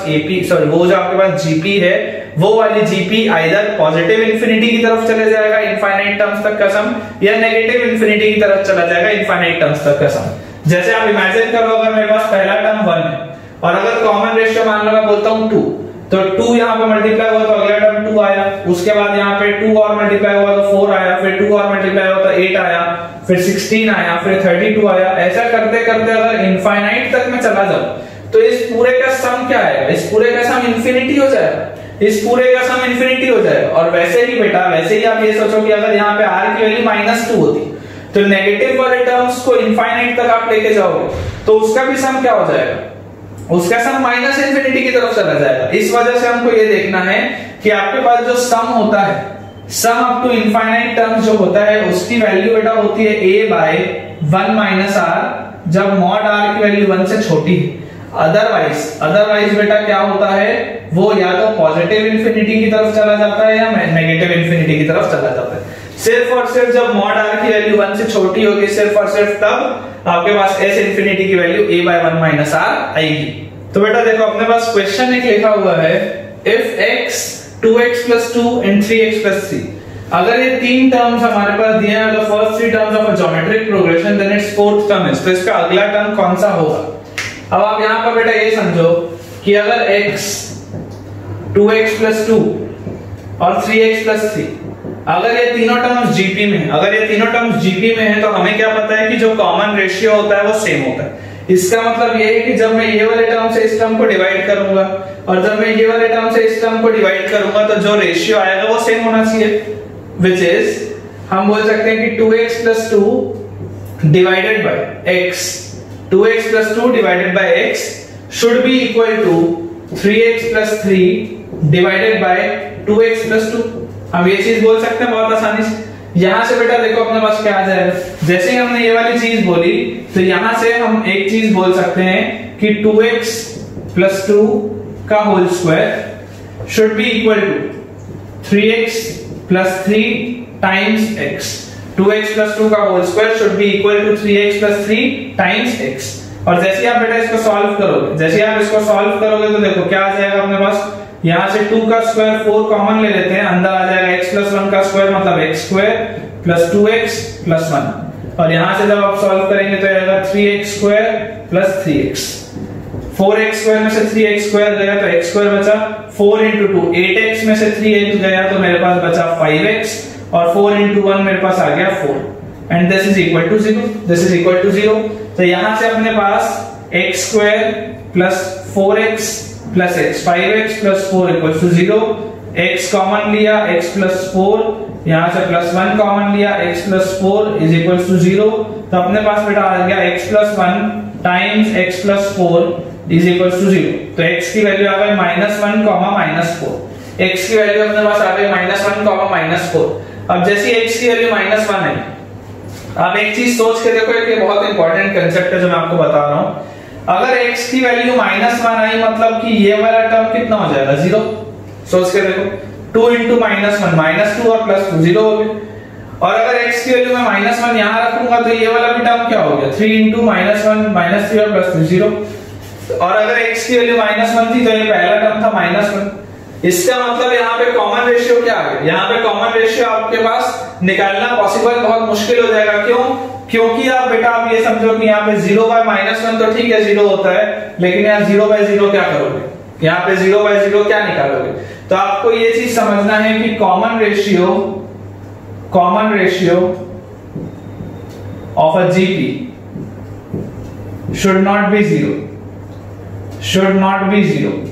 जीपी है, वो वाली जीपी आइदर पॉजिटिव इंफिनिटी की तरफ चले जाएगा इनफाइनाइट टर्म्स तक का सम, या नेगेटिव इंफिनिटी की तरफ चला जाएगा इनफाइनाइट टर्म्स तक का सम। जैसे आप इमेजिन करो, अगर मेरे पास पहला टर्म 1 है और अगर कॉमन रेशियो मान लो मैं बोलता हूं 2, तो 2 यहां पे मल्टीप्लाई हुआ तो अगला टर्म 2 आया, उसके बाद यहां पे 2 और मल्टीप्लाई हुआ तो 4 आया, फिर 2 और मल्टीप्लाई हुआ तो 8 आया, फिर 16 आया, फिर 32 आया। ऐसा करते करते अगर इनफाइनाइट तक मैं चला जाऊं तो इस पूरे का सम क्या आएगा, इस पूरे का सम इंफिनिटी हो जाएगा, इस पूरे का सम इन्फिनिटी हो जाएगा। और वैसे ही बेटा, वैसे ही आप ये सोचो कि अगर यहाँ पे r की वैल्यू -2 होती तो नेगेटिव वाले टर्म्स को इनफाइनाइट तक आप लेके जाओगे तो उसका भी सम क्या हो जाएगा, उसका सम -इन्फिनिटी की तरफ चला जाएगा। इस वजह से हमको ये देखना है कि आपके पास जो सम होता है, sum up to infinite terms जो होता है, उसकी वैल्यू बेटा होती है a बाय 1 माइनस r जब मॉड r की वैल्यू 1 से छोटी है। अदरवाइज बेटा क्या होता है, वो या तो पॉजिटिव इंफिनिटी की तरफ चला जाता है या नेगेटिव इंफिनिटी की तरफ चला जाता है। सिर्फ और सिर्फ जब मॉड r की वैल्यू 1 से छोटी होगी, सिर्फ और सिर्फ तब आपके पास s इंफिनिटी की value a by 1 minus r आएगी। तो बेटा देखो, अपने पास क्वेश्चन एक लिखा हुआ है, if x 2x plus 2 and 3x plus 3, अगर ये तीन टर्म्स हमारे पास दिए हैं, तो first three terms of geometric progression, then its fourth term है, तो इसका अगला टर्म कौन सा होगा। अब आप यहां पर बेटा ये समझो कि अगर x 2x plus 2 और 3x plus 3, अगर ये तीनों टर्म्स जीपी में, हैं तो हमें क्या पता है कि जो कॉमन रेशियो होता है वो सेम होता है। इसका मतलब ये है कि जब मैं ये वाले टर्म से इस टर्म को डिवाइड करूंगा और जब मैं ये वाले टर्म से इस टर्म को डिवाइड करूंगा तो जो रेशियो आएगा वो सेम होना चाहिए, विच इज हम बोल सकते हैं कि 2x plus 2 divided by x, 2x plus 2 divided by x should be equal to 3x plus 3 divided by 2x plus 2। हम ये चीज बोल सकते हैं बहुत आसानी से। यहाँ से बेटा देखो अपने पास क्या आ जाएगा, जैसे ही हमने ये वाली चीज बोली तो यहाँ से हम एक चीज बोल सकते हैं कि 2x plus 2 का whole square should be equal to 3x plus 3 times x, 2x plus 2 का whole square should be equal to 3x plus 3 times x। और जैसे ही आप बेटा इसको सॉल्व करोगे, तो देखो क्या आ जाएगा अपने पास, यहाँ से 2 का स्क्वायर 4 कॉमन ले लेते हैं, अंदर आ जाएगा x plus 1 का स्क्वायर मतलब x square plus 2x plus 1, और यहाँ से जब आप सॉल्व करेंगे तो आएगा 3x square plus 3x, 4x square में से 3x square गया तो x square बचा, 4 into 2 8x में से 3x गया तो मेरे पास बचा 5x, और 4 into 1 मेरे पास आ गया 4, and this is equal to 0, तो यहाँ से अपने पास x square plus 4x plus x, 5x plus 4 equals to 0, x common लिया, x plus 4, यहाँ से plus 1 कॉमन लिया, x plus 4 is equals to 0, तो अपने पास बेटा आ गया x plus 1 times x plus 4 is equals to 0, तो x की वैल्यू आ गई -1, -4, x की वैल्यू अपने पास आ गई -1, -4। अब जैसे x की वैल्यू -1 है, आप एक चीज सोच के देखो, एक बहुत इंपॉर्टेंट कांसेप्ट है जो मैं आपको बता रहा हूं। अगर x की वैल्यू -1 आई मतलब कि ये वाला टर्म कितना हो जाएगा, 0। सोच के देखो, 2 into -1 -2 और +2 0 हो गए, और अगर x की वैल्यू मैं -1 यहां रखूंगा तो ये वाला भी टर्म क्या हो गया, 3 into -1 -3 और +2 0, और अगर x की वैल्यू -1 थी तो ये पहला टर्म था -1, इसका मतलब यहाँ पे कॉमन रेशियो क्या आ गया, यहाँ पे कॉमन रेशियो आपके पास निकालना पॉसिबल बहुत मुश्किल हो जाएगा। क्यों? क्योंकि आप बेटा आप ये समझो कि यहाँ पे 0/-1 तो ठीक है 0 होता है, लेकिन यहाँ 0/0 क्या करोगे, यहाँ पे 0/0 क्या निकालोगे। तो आपको ये चीज समझना है कि common ratio of a GP should not be 0,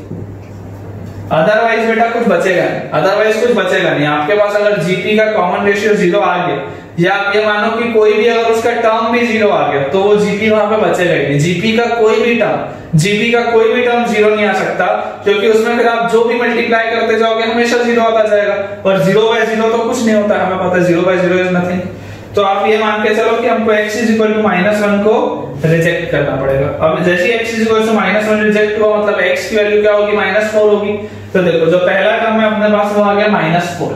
otherwise बेटा कुछ बचेगा नहीं, अदरवाइज कुछ बचेगा नहीं। आपके पास अगर जीपी का कॉमन रेशियो जीरो आ गया, या आप ये मानो कि कोई भी अगर उसका टर्म भी जीरो आ गया, तो वो जीपी वहां पे बचेगा ही नहीं। जीपी का कोई भी टर्म जीरो नहीं आ सकता, क्योंकि उसमें फिर आप जो भी मल्टीप्लाई करते जाओगे हमेशा जीरो आता जाएगा, और जीरो बाय जीरो तो कुछ नहीं होता, हमें पता है zero by zero is nothing. तो आप ये मान के चलो कि हमको x = -1 को रिजेक्ट करना पड़ेगा। अब जैसे ही x = -1 रिजेक्ट हुआ, मतलब x की वैल्यू क्या होगी, -4 होगी। तो देखो जो पहला टर्म है अपने पास वो आ गया -4,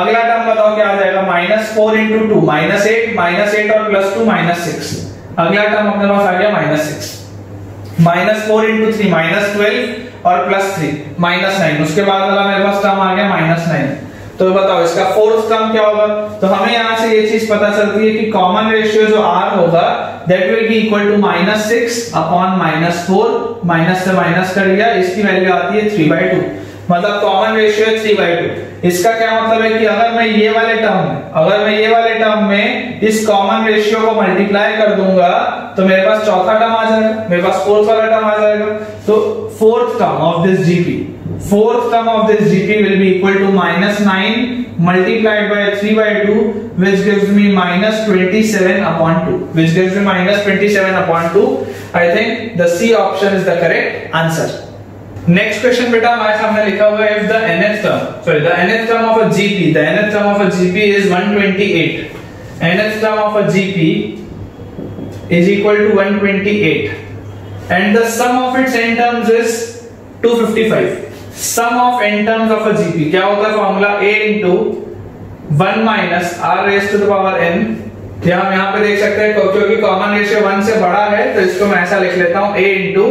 अगला टर्म बताओ क्या आ जाएगा, -4 * 2 -8, -8 और +2 -6, अगला टर्म अपने पास आ गया -6, -4 * 3 -12 और +3 -9, उसके बाद वाला मेरे पास टर्म आ गया -9। तो बताओ इसका फोर्थ टर्म क्या होगा। तो हमें यहां से ये चीज पता चलती है कि कॉमन रेशियो जो r होगा that will be equal to -6 upon -4, minus से माइनस कर लिया, इसकी वैल्यू आती है 3/2, मतलब कॉमन रेशियो 3/2। इसका क्या मतलब है कि अगर मैं ये वाले टर्म में इस कॉमन रेशियो को मल्टीप्लाई कर दूंगा तो मेरे पास चौथा टर्म आ जाएगा, मेरे पास फोर्थ वाला टर्म आ जाएगा। तो fourth term of this GP will be equal to -9 multiplied by 3/2, which gives me -27/2, I think the C option is the correct answer. Next question beta हमारे सामने लिखा हुआ है, if the nth term of a GP is 128, nth term of a GP is equal to 128, and the sum of its n terms is 255. Sum of n terms of a GP क्या होता है, formula a into 1 minus r raised to the power n। क्या हम यहाँ पे देख सकते हैं, क्योंकि कॉमन रेशियो 1 से बड़ा है तो इसको मैं ऐसा लिख लेता हूँ, a into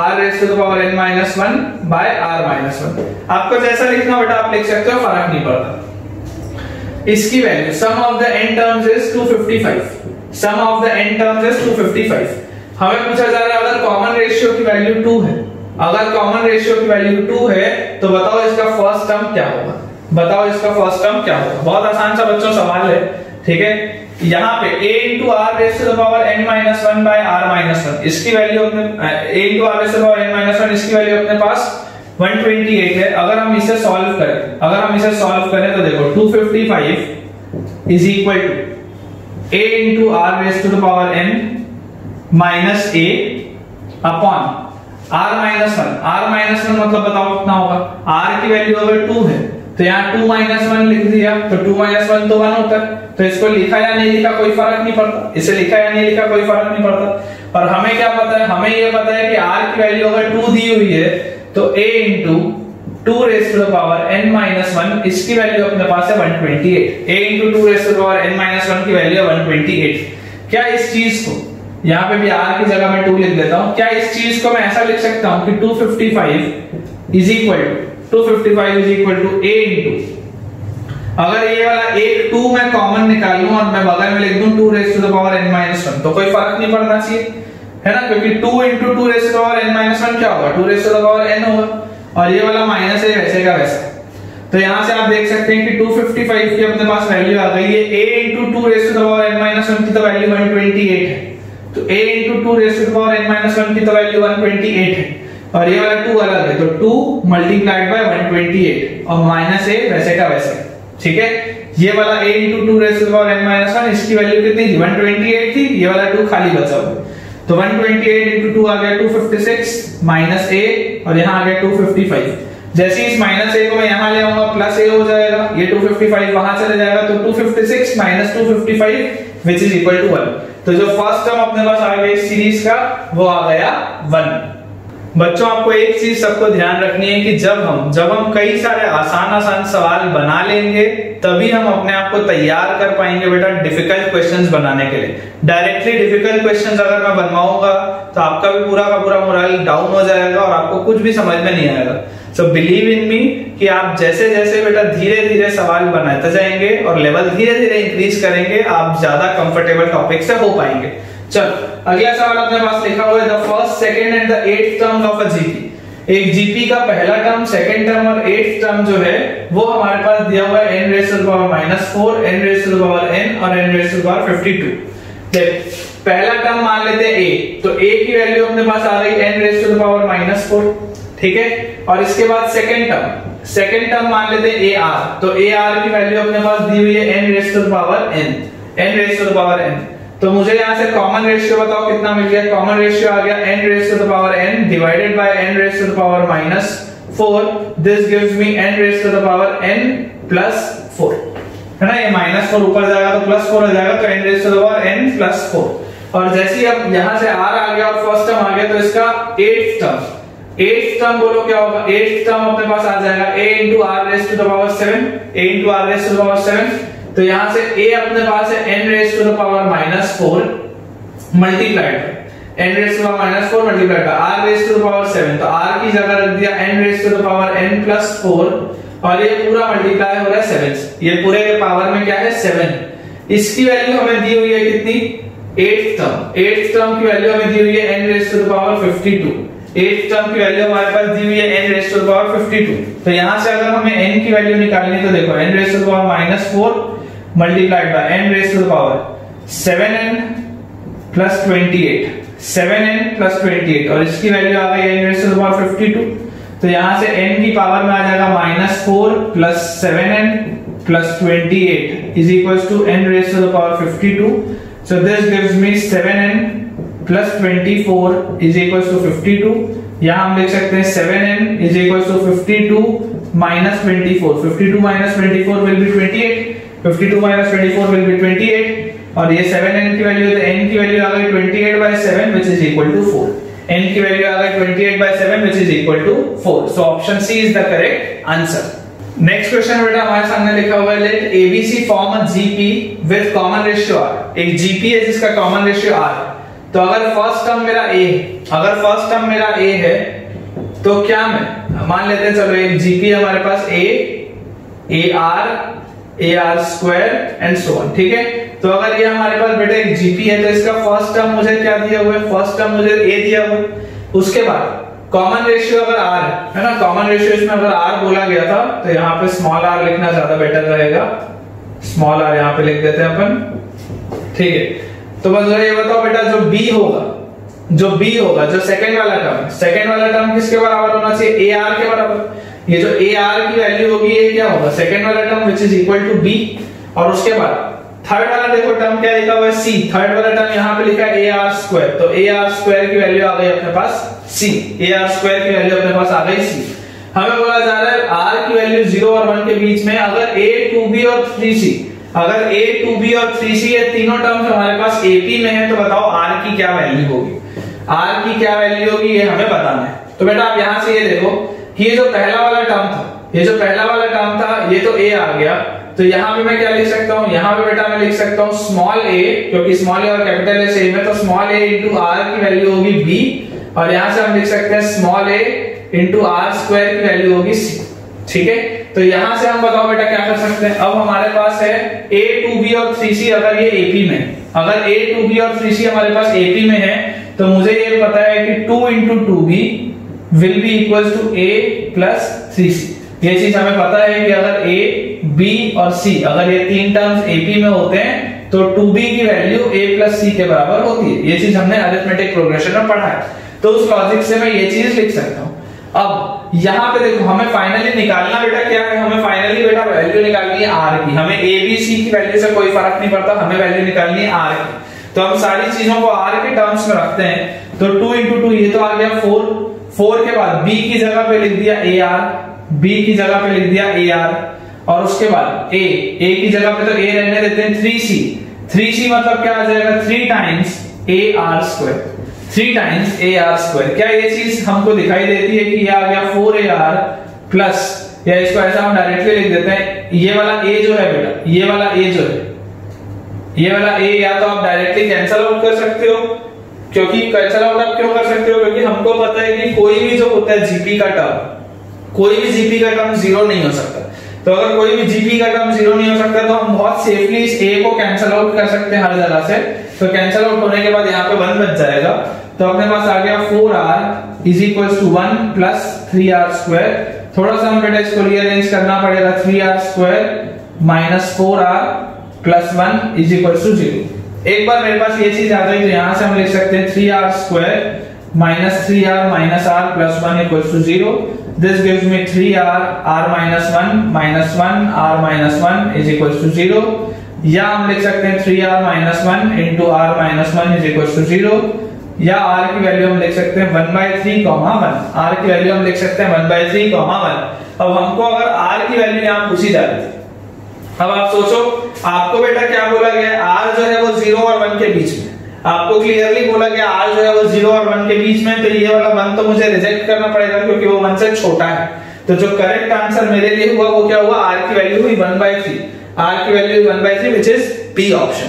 r raised to the power n minus 1 by r minus 1। आपको जैसा लिखना बेटा आप लिख सकते हो, फर्क नहीं पड़ता। इसकी value sum of the n terms is 255, हमें पूछा जा रहा है अगर कॉमन रेशियो की वैल्यू 2 है, तो बताओ इसका फर्स्ट टर्म क्या होगा, बहुत आसान सा बच्चों सवाल है, ठीक है। यहाँ पे a into r raised to the power n minus 1 by r minus 1, इसकी वैल्यू अपने पास 128 है। अगर हम इसे सॉल्व करें तो देखो 255 is equal to a into r raised to the power n minus a upon r minus 1, मतलब बताओ कितना होगा। r की वैल्यू अगर 2 है तो यहाँ 2 minus 1 लिख दिया, तो 2 minus 1 तो 1 होता है। तो इसको लिखा या नहीं लिखा कोई फर्क नहीं पड़ता, पर हमें क्या पता है, हमें ये पता है कि r की वैल्यू अगर 2 दी हुई है तो a into 2 raised to the power n minus 1, इसकी वैल्यू अपने पास है 128। a into 2 raised to the power n minus 1 की वैल्यू है 128। क्या इस चीज को, यहाँ पे भी r की जगह मैं 2 लिख देता हूँ, क्या इस चीज को मैं ऐसा लिख सकता हूँ कि 255 is equal to a into, अगर ये वाला 2 मैं कॉमन निकालूं और मैं बगल में लिख दूं 2 raised to the power n minus 1, तो कोई फर्क नहीं पड़ना चाहिए, है ना, क्योंकि 2 into 2 raised to the power n minus 1 क्या होगा, 2 raised to the power n होगा, और ये वाला माइनस है वैसे का वैसा। तो यहाँ से आप देख सकते हैं कि 255 की अपने पास वैल्यू आ गई है, a into 2 raised to the power n minus 1 की तो वैल्यू 128 है, तो a into 2 raised to the power n minus 1 की तो वैल्यू 128 है, और ये वाला 2 अलग है, तो 2 मल्टीप्लाइड बाय 128 और माइनस a वैसे का वैसे, ठीक है। ये वाला a into 2 raised to the power n minus 1, इसकी वैल्यू कितनी थी, 128 थी, ये वाला 2 खाली बचा हुआ, तो 128 into 2 आ गया 256 minus a, और यहाँ आ गया 255। जैसे इस माइनस a को मैं यहाँ ले आऊंगा, प्लस a हो जाएगा, ये 255 वहां चले जाएगा, तो 256 minus 255 which is equal to 1। तो जो फर्स्ट टर्म अपने पास आ गया इस सीरीज का वो आ गया 1। बच्चों आपको एक चीज सबको ध्यान रखनी है कि जब हम कई सारे आसान सवाल बना लेंगे तभी हम अपने आप को तैयार कर पाएंगे बेटा डिफिकल्ट क्वेश्चंस बनाने के लिए। डायरेक्टली डिफिकल्ट क्वेश्चंस अगर मैं बनवाऊंगा तो आपका भी पूरा का पूरा मोरल डाउन हो जाएगा और आपको कुछ भी समझ में नहीं आएगा। So believe in me कि आप जैसे बेटा धीरे-धीरे सवाल बनाते जाएंगे और लेवल धीरे-धीरे इंक्रीज करेंगे, आप ज्यादा कंफर्टेबल टॉपिक से हो पाएंगे। चलो अगला सवाल अपने पास लिखा हुआ है, the first, second and the eighth terms of a GP। एक GP का पहला टर्म, सेकंड टर्म और एट्थ टर्म जो है वो हमारे पास दिया हुआ है n raised to the power -4, n raised to the power n और n raised to the power 52। देख पहला टर्म मान लेते हैं a, तो a की वैल्यू अपने पास आ रही है n raised to the power -4, ठीक है। और इसके बाद सेकंड टर्म मान लेते हैं ए आर, तो ए आर की वैल्यू अपने पास दी हुई है n raise to the power n। तो मुझे यहाँ से कॉमन रेशियो बताओ कितना मिल गया, कॉमन रेशियो आ गया n raise to the power n divided by n raise to the power -4। This gives me n raise to the power n plus 4, है ना। ये -4 ऊपर जाएगा तो +4 हो जाएगा, तो n raise to the power n plus 4। और जैसे ही अब यहाँ से r आ गया और फर्स्ट टर्म आ गया, तो इसका 8th टर्म बोलो क्या होगा, 8th टर्म अपने पास आ जाएगा a into r raised to the power 7, a into r raised to the power 7। तो यहाँ से a अपने पास है n raised to the power -4 multiplied n raised to the power -4 multiplied r raised to the power 7। तो r की जगह रख दिया n raised to the power n plus 4, और ये पूरा मल्टीप्लाई हो रहा है 7, ये पूरे के पावर में क्या है 7। इसकी वैल्यू हमें दी हुई है कितनी, 8th टर्म की वैल्यू हमें दी हुई है n raised to the power 52। 8th term की वैल्यू हमारे पास दी हुई है n raised to the power 52। तो यहाँ से अगर हमें n की वैल्यू निकालनी है तो देखो n raised to the power -4 multiplied by n raised to the power 7n plus 28, 7n plus 28, और इसकी वैल्यू आ गई n raised to the power 52। तो यहाँ से n की पावर में आ जाएगा -4 plus 7n plus 28 is equals to n raised to the power 52। So this gives me 7n plus 24 is equal to 52। यहाँ हम लिख सकते हैं 7n is equal to 52 minus 24, 52 minus 24 will be 28, 52 minus 24 will be 28। और ये 7n की value, तो n की वैल्यू आ गई 28 by 7 which is equal to 4, n की वैल्यू आ गई 28 by 7 which is equal to 4। So option C is the correct answer. Next question बेटा हमारे सामने लिखा हुआ है, let ABC form a GP with common ratio are. एक जीपी है जिसका कॉमन रेशियो आर। तो अगर फर्स्ट टर्म मेरा a है, तो क्या मैं मान लेते हैं, चलो एक जीपी हमारे पास a r square and so on, ठीक है। तो अगर ये हमारे पास बेटा एक जीपी है, तो इसका फर्स्ट टर्म मुझे क्या दिया हुआ है, फर्स्ट टर्म मुझे a दिया हुआ है। उसके बाद कॉमन रेशियो अगर r है ना, कॉमन रेशियो इसमें अगर r बोला गया था, तो यहाँ पे स्मॉल r लिखना ज्यादा बेटर रहेगा, स्मॉल r यहाँ पे लिख देते हैं अपन, ठीक है। तो बस ये बताओ बेटा जो b होगा जो सेकंड वाला टर्म किसके बराबर होना चाहिए, a r के बराबर। ये जो a r की वैल्यू होगी ये क्या होगा, सेकंड वाला term which is equal to b। और उसके बाद थर्ड वाला देखो टर्म क्या लिखा हुआ है, c। थर्ड वाला टर्म यहां पे लिखा है a r स्क्वायर, तो a r स्क्वायर की वैल्यू आ गई अपने पास c, a r स्क्वायर की वैल्यू अपने पास आ गई c। हमें बोला जा रहा है r की वैल्यू 0 और 1 के बीच में, अगर a 2b और 3c, अगर a 2b और 3c ये तीनों टर्म्स हमारे पास AP में है, तो बताओ r की क्या वैल्यू होगी, ये हमें बताना है। तो बेटा आप यहां से ये देखो कि ये जो पहला वाला टर्म था ये तो a आ गया, तो यहाँ पे मैं क्या लिख सकता हूँ, यहाँ पे बेटा मैं लिख सकता हूँ स्मॉल a, क्योंकि स्मॉल a और कैपिटल a सेम है, तो स्मॉल a इंटू r की वैल्यू होगी b। और यहाँ से हम लिख सकते हैं small a into r square की वैल्यू होगी c, ठीक है। तो यहां से हम बताओ बेटा क्या कर सकते हैं, अब हमारे पास है a 2b और 3c, अगर ये एपी में, अगर a 2b और 3c हमारे पास एपी में है, तो मुझे ये पता है कि 2 into 2b will be equals to a plus 3c। ये चीज हमें पता है कि अगर a b और c अगर ये तीन टर्म्स एपी में होते हैं, तो 2b की वैल्यू a plus c के बराबर होती है। ये चीज हमने अरिथमेटिक प्रोग्रेशन में पढ़ा है, तो उस लॉजिक से मैं ये चीज लिख सकता हूं। अब यहाँ पे देखो हमें फाइनली निकालना बेटा क्या है, हमें फाइनली बेटा वैल्यू निकालनी है r की। हमें a b c की वैल्यू से कोई फर्क नहीं पड़ता, हमें वैल्यू निकालनी है r की। तो हम सारी चीजों को r के टर्म्स में रखते हैं, तो 2 into 2 ये तो आ गया 4, 4 के बाद b की जगह पे लिख दिया a r, और उसके बाद a की जगह पे तो a रहने देते हैं, 3c मतलब क्या आ जाएगा 3 times a r square, 3 times A R square. क्या ये चीज हमको दिखाई देती है कि ये आ गया 4ar प्लस, या इसको ऐसा हम डायरेक्टली लिख देते हैं, ये वाला a जो है बेटा, ये वाला a या तो आप डायरेक्टली कैंसिल आउट कर सकते हो, क्योंकि कैंसिल आउट आप क्यों कर सकते हो, क्योंकि हमको पता है कि कोई भी जो होता है जीपी का टर्म, जीरो नहीं हो सकता। तो अगर कोई भी जीपी का टर्म जीरो नहीं हो सकता, तो हम बहुत सेफली इस a को कैंसिल आउट कर सकते हैं हर जगह से। तो कैंसिल आउट होने के बाद यहाँ पे 1 बच जाएगा, तो अपने पास आ गया 4r इज इक्वल्स टू 1 प्लस 3r स्क्वायर। थोड़ा सा हम बेटा इसको रीअरेंज करना पड़ेगा, 3r square minus 4r plus 1 is equals to 0। एक बार मेरे पास ये चीज आ गई, तो यहाँ से हम लिख सकते हैं 3r square -3r - r + 1 = 0. This gives me 3r, r minus 1 = 0. या हम लिख सकते हैं 3r - 1 × r - 1 = 0. या r की वैल्यू हम लिख सकते हैं 1/3, 1. r की वैल्यू हम लिख सकते हैं 1/3, 1. अब हमको अगर r की वैल्यू यहाँ पूछी जा रही है, अब आप सोचो आपको बेटा क्या बोला गया, r जो है वो 0 और 1 के बीच में, आपको क्लियरली बोला गया r जो है वो 0 और 1 के बीच में, तो ये वाला 1 तो मुझे रिजेक्ट करना पड़ेगा क्योंकि वो 1 से छोटा है। तो जो करेक्ट आंसर मेरे लिए हुआ वो क्या हुआ, r की वैल्यू हुई 1/3, r की value 1/3 which is B option.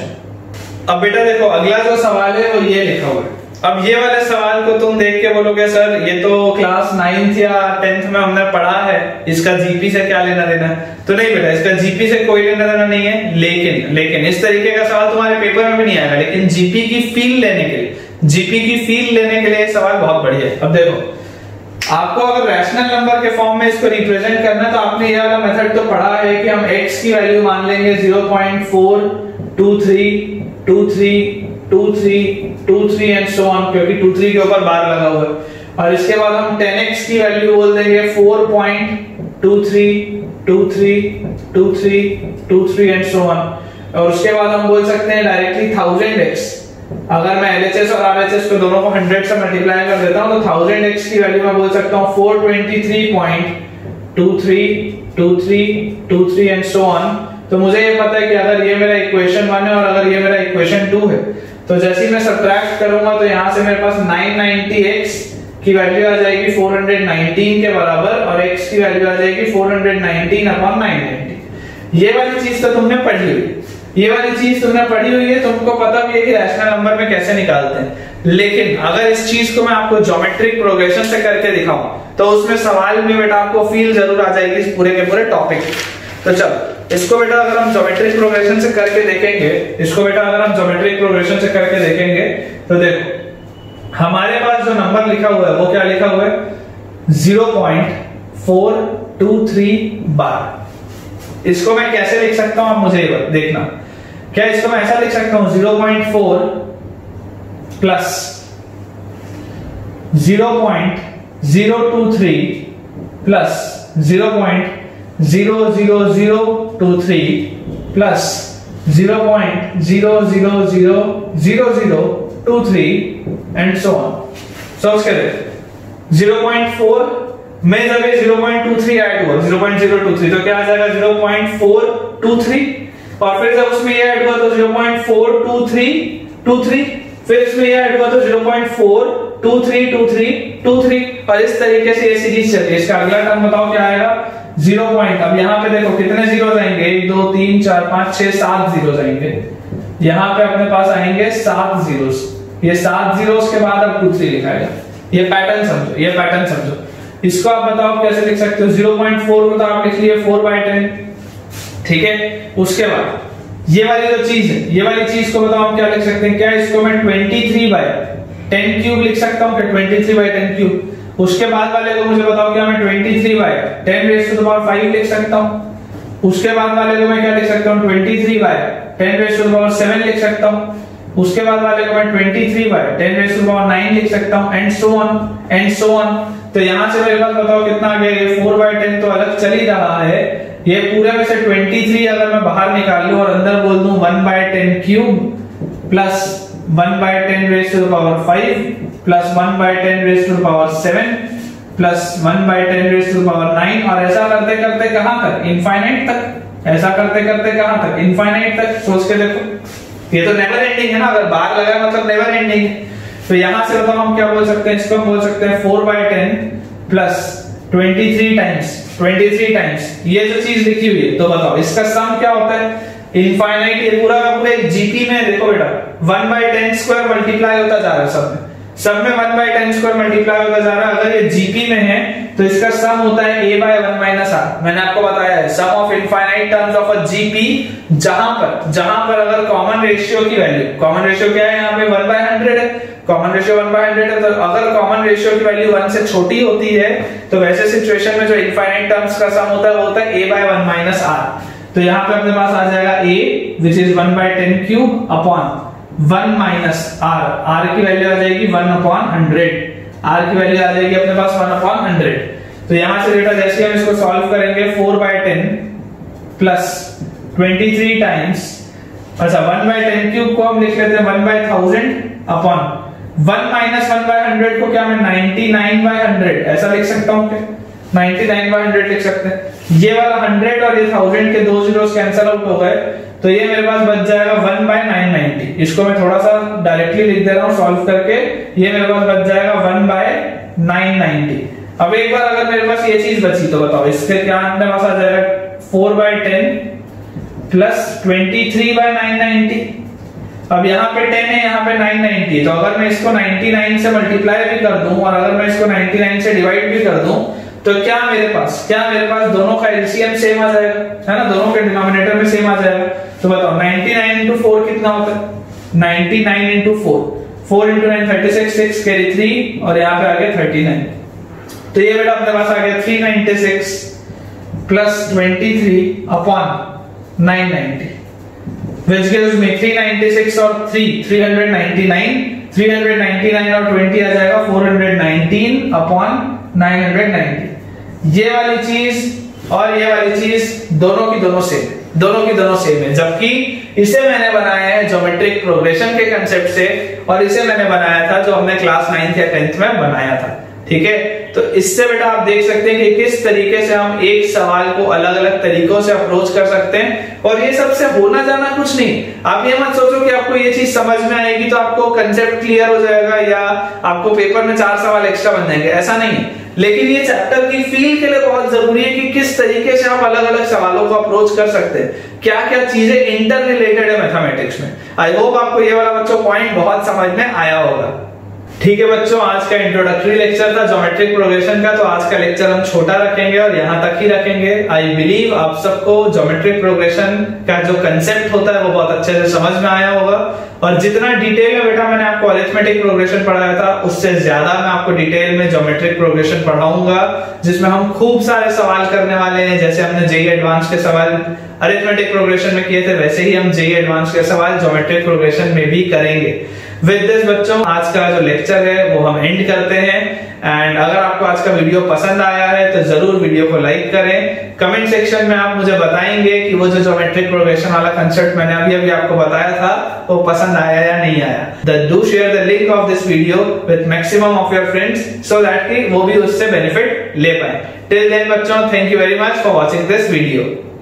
अब बेटा देखो अगला जो सवाल है वो ये लिखा हुआ है। अब ये वाले सवाल को तुम देख के बोलोगे सर ये तो क्लास 9th या 10th में हमने पढ़ा है, इसका जीपी से क्या लेना देना है। तो नहीं बेटा, इसका जीपी से कोई लेना देना नहीं है, लेकिन इस तरीके का सवाल तुम्हारे पेपर में भी नहीं आएगा। लेकिन जीपी की फील लेने के लिए सवाल बहुत बढ़िया है। अब देखो आपको अगर रैशनल नंबर के फॉर्म में इसको रिप्रेजेंट करना है तो आपने ये वाला मेथड तो पढ़ा है कि हम एक्स की वैल्यू मान लेंगे 0.423 एंड सो ऑन, क्योंकि 23 के ऊपर बार लगा हुआ है। और इसके बाद हम 10x की वैल्यू बोल देंगे 4.23 एंड सो ऑन। और उसके बाद हम बोल सकते हैं डायरेक्टली 1000x, अगर मैं LHS और RHS को दोनों को 100 से मल्टीप्लाई कर देता हूं तो 1000x की वैल्यू मैं बोल सकता हूं 423.23 एंड सो ऑन। तो मुझे ये पता है कि अगर ये मेरा इक्वेशन 1 है और अगर ये मेरा इक्वेशन 2 है, तो जैसे ही मैं सबट्रैक्ट करूंगा तो यहाँ से मेरे पास 990x की वैल्यू आ जाएगी 419 के बराबर और x की वैल्यू आ जाएगी 419/990। ये वाली चीज तो तुमने पढ़ी हुई, तुमको पता भी है कि रैशनल नंबर में कैसे निकालते हैं। लेकिन अगर इस चीज को मैं आपको ज्योमेट्रिक प्रोग्रेशन से करके दिखाऊं तो उसमें सवाल में बेटा आपको फील जरूर आ जाएगी इस पूरे के पूरे टॉपिक। तो चलो इसको बेटा अगर हम ज्योमेट्रिक प्रोग्रेशन से करके देखेंगे, तो देखो हमारे पास जो नंबर लिखा हुआ है वो क्या लिखा हुआ है 0.423 बार। इसको मैं कैसे लिख सकता हूं, आप मुझे देखना, क्या इसको मैं ऐसा लिख सकता हूं 0.4 + 0.023 + 0.00023 एंड सो ऑन। सोच कर 0.4 में जब 0.23 ऐड हुआ 0.023 तो क्या आ जाएगा 0.423, और फिर जब उसमें ये ऐड हुआ तो 0.42323, फिर इसमें ये ऐड हुआ तो 0.4232323, और इस तरीके से ये सीरीज चलती है। इसका अगला टर्म बताओ क्या आएगा 0. अब यहाँ पे देखो कितने जीरो आएंगे 1 2 3 4 5 6 7 जीरो आएंगे, यहाँ पे अपने पास आएंगे 7 जीरो। ये 7 जीरोस के बाद अब 23 लिखाएगा। ये पैटर्न समझो। इसको आप बताओ कैसे लिख सकते हो, 0.4 को तो आप लिख लिए 4/10, ठीक है। उसके बाद ये वाली जो चीज है, ये वाली चीज को बताओ आप क्या लिख सकते हैं, क्या इसको मैं 23/10³ लिख सकता हूँ, 23/10³। उसके बाद वाले को मुझे बताओ क्या मैं 23/10⁵ लिख सकता हूं, उसके बाद वाले को मैं क्या लिख सकता हूं 23/10⁷ लिख सकता हूं, उसके बाद वाले को मैं 23/10⁹ लिख सकता हूं एंड सो ऑन तो यहां से मेरे पास बताओ कितना आ गया 4/10 तो अलग चल ही रहा है। ये पूरे में से 23 अगर मैं बाहर निकाल लूं और अंदर बोल दूं 1/10³ + 1/10⁵ + 1/10⁷ + 1/10⁹ और ऐसा करते करते कहां तक इनफाइनाइट तक। सोच के देखो ये तो नेवर एंडिंग है ना, अगर बार लगा मतलब नेवर एंडिंग है। तो यहां से बताओ हम क्या बोल सकते हैं, इसको हम बोल सकते हैं 4/10 + 23 टाइम्स ये जो चीज लिखी हुई है, तो बताओ इसका सम क्या होता है इनफाइनाइट। ये पूरा का पूरा एक जीपी में देखो बेटा 1/10² मल्टीप्लाई होता जा रहा है, सब में 1/10² मल्टीप्लाई होता जा रहा है। अगर ये जीपी में है तो इसका सम होता है a/1 - r। मैंने आपको बताया है sum of infinite terms of a GP, जहां पर अगर कॉमन रेशियो की वैल्यू, कॉमन रेशियो क्या है यहां पे 1/100 है, तो अगर कॉमन रेशियो की वैल्यू 1 से छोटी होती है तो वैसे सिचुएशन में जो इनफाइनाइट टर्म्स का सम होता है वो होता है a/1 - r। तो यहाँ पे अपने पास आ जाएगा a which is 1/10³ upon 1 - r की वैल्यू आ जाएगी 1/100। आर की वैल्यू आ जाएगी अपने पास 1/100। तो यहां से बेटा जैसे हम इसको सॉल्व करेंगे 4/10 + 23 टाइम्स, अच्छा 1/10 क्यूब को हम लिख लेते हैं 1/1000 अपॉन 1 - 1/100 को क्या मैं 99/100 ऐसा लिख सकता हूँ, 99/100 लिख सकते हैं। ये वाला 100 और ये 1000 के दो जीरोस कैंसिल आउट हो गए, तो ये मेरे पास बच जाएगा 1/990। इसको मैं थोड़ा सा डायरेक्टली लिख दे रहा हूँ सॉल्व करके, ये मेरे पास बच जाएगा 1/990। अब एक बार अगर मेरे पास ये चीज बची तो बताओ इसके क्या अंदर पास आ जाएगा 4/10 + 23/990। अब यहाँ पे 10 है, यहाँ पे 990, तो अगर मैं इसको 99 से मल्टीप्लाई भी कर दूं और अगर मैं इसको 99 से डिवाइड भी कर दूं तो क्या मेरे पास दोनों का एलसीएम सेम आ जाएगा, है ना, दोनों के डिनोमिनेटर में सेम आ जाएगा। तो बताओ 99 × 4 कितना होता है, 99 × 4, 4 × 9 36, 6 कैरी 3 और यहाँ पे आ गया 39। तो ये बेटा अपने पास आ गया 396 + 23 अपॉन 990, which gives me 396 और 3, 399, 399 और 20 आ जाएगा 419/990। ये वाली चीज और ये वाली चीज दोनों की दोनों सेम है, जबकि इसे मैंने बनाया है ज्योमेट्रिक प्रोग्रेशन के कंसेप्ट से और इसे मैंने बनाया था जो हमने क्लास 9th या 10th में बनाया था, ठीक है। तो इससे बेटा आप देख सकते हैं कि किस तरीके से हम एक सवाल को अलग अलग तरीकों से अप्रोच कर सकते हैं, और ये सबसे होना जाना कुछ नहीं। आप ये मत सोचो कि आपको ये चीज समझ में आएगी तो आपको कंसेप्ट क्लियर हो जाएगा या आपको पेपर में 4 सवाल एक्स्ट्रा बन जाएंगे, ऐसा नहीं। लेकिन ये चैप्टर की फील के लिए बहुत जरूरी है कि किस तरीके से आप अलग अलग सवालों को अप्रोच कर सकते हैं, क्या क्या चीजें इंटर रिलेटेड है मैथमेटिक्स में। आई होप आपको ये वाला बच्चों पॉइंट बहुत समझ में आया होगा। ठीक है बच्चों, आज का इंट्रोडक्टरी लेक्चर था ज्योमेट्रिक प्रोग्रेशन का, तो आज का लेक्चर हम छोटा रखेंगे और यहाँ तक ही रखेंगे। आई बिलीव आप सबको ज्योमेट्रिक प्रोग्रेशन का जो कंसेप्ट होता है वो बहुत अच्छे से समझ में आया होगा, और जितना डिटेल में बेटा मैंने आपको अरिथमेटिक प्रोग्रेशन पढ़ाया था उससे ज्यादा मैं आपको डिटेल में ज्योमेट्रिक प्रोग्रेशन पढ़ाऊंगा, जिसमें हम खूब सारे सवाल करने वाले हैं। जैसे हमने जेईई एडवांस के सवाल अरिथमेटिक प्रोग्रेशन में किए थे, वैसे ही हम जेईई एडवांस के सवाल ज्योमेट्रिक प्रोग्रेशन में भी करेंगे। विद दिस बच्चों, आज का जो लेक्चर है वो हम एंड करते हैं, एंड अगर आपको आज का वीडियो पसंद आया है तो जरूर वीडियो को लाइक करें। कमेंट सेक्शन में आप मुझे बताएंगे कि वो जो ज्योमेट्रिक प्रोग्रेशन वाला कंसेप्ट मैंने अभी आपको बताया था वो पसंद आया या नहीं आया। Do share the link of this video with maximum of your friends so that कि वो भी उससे बेनिफिट ले पाए। टिल देन बच्चों, thank you very much for watching this video.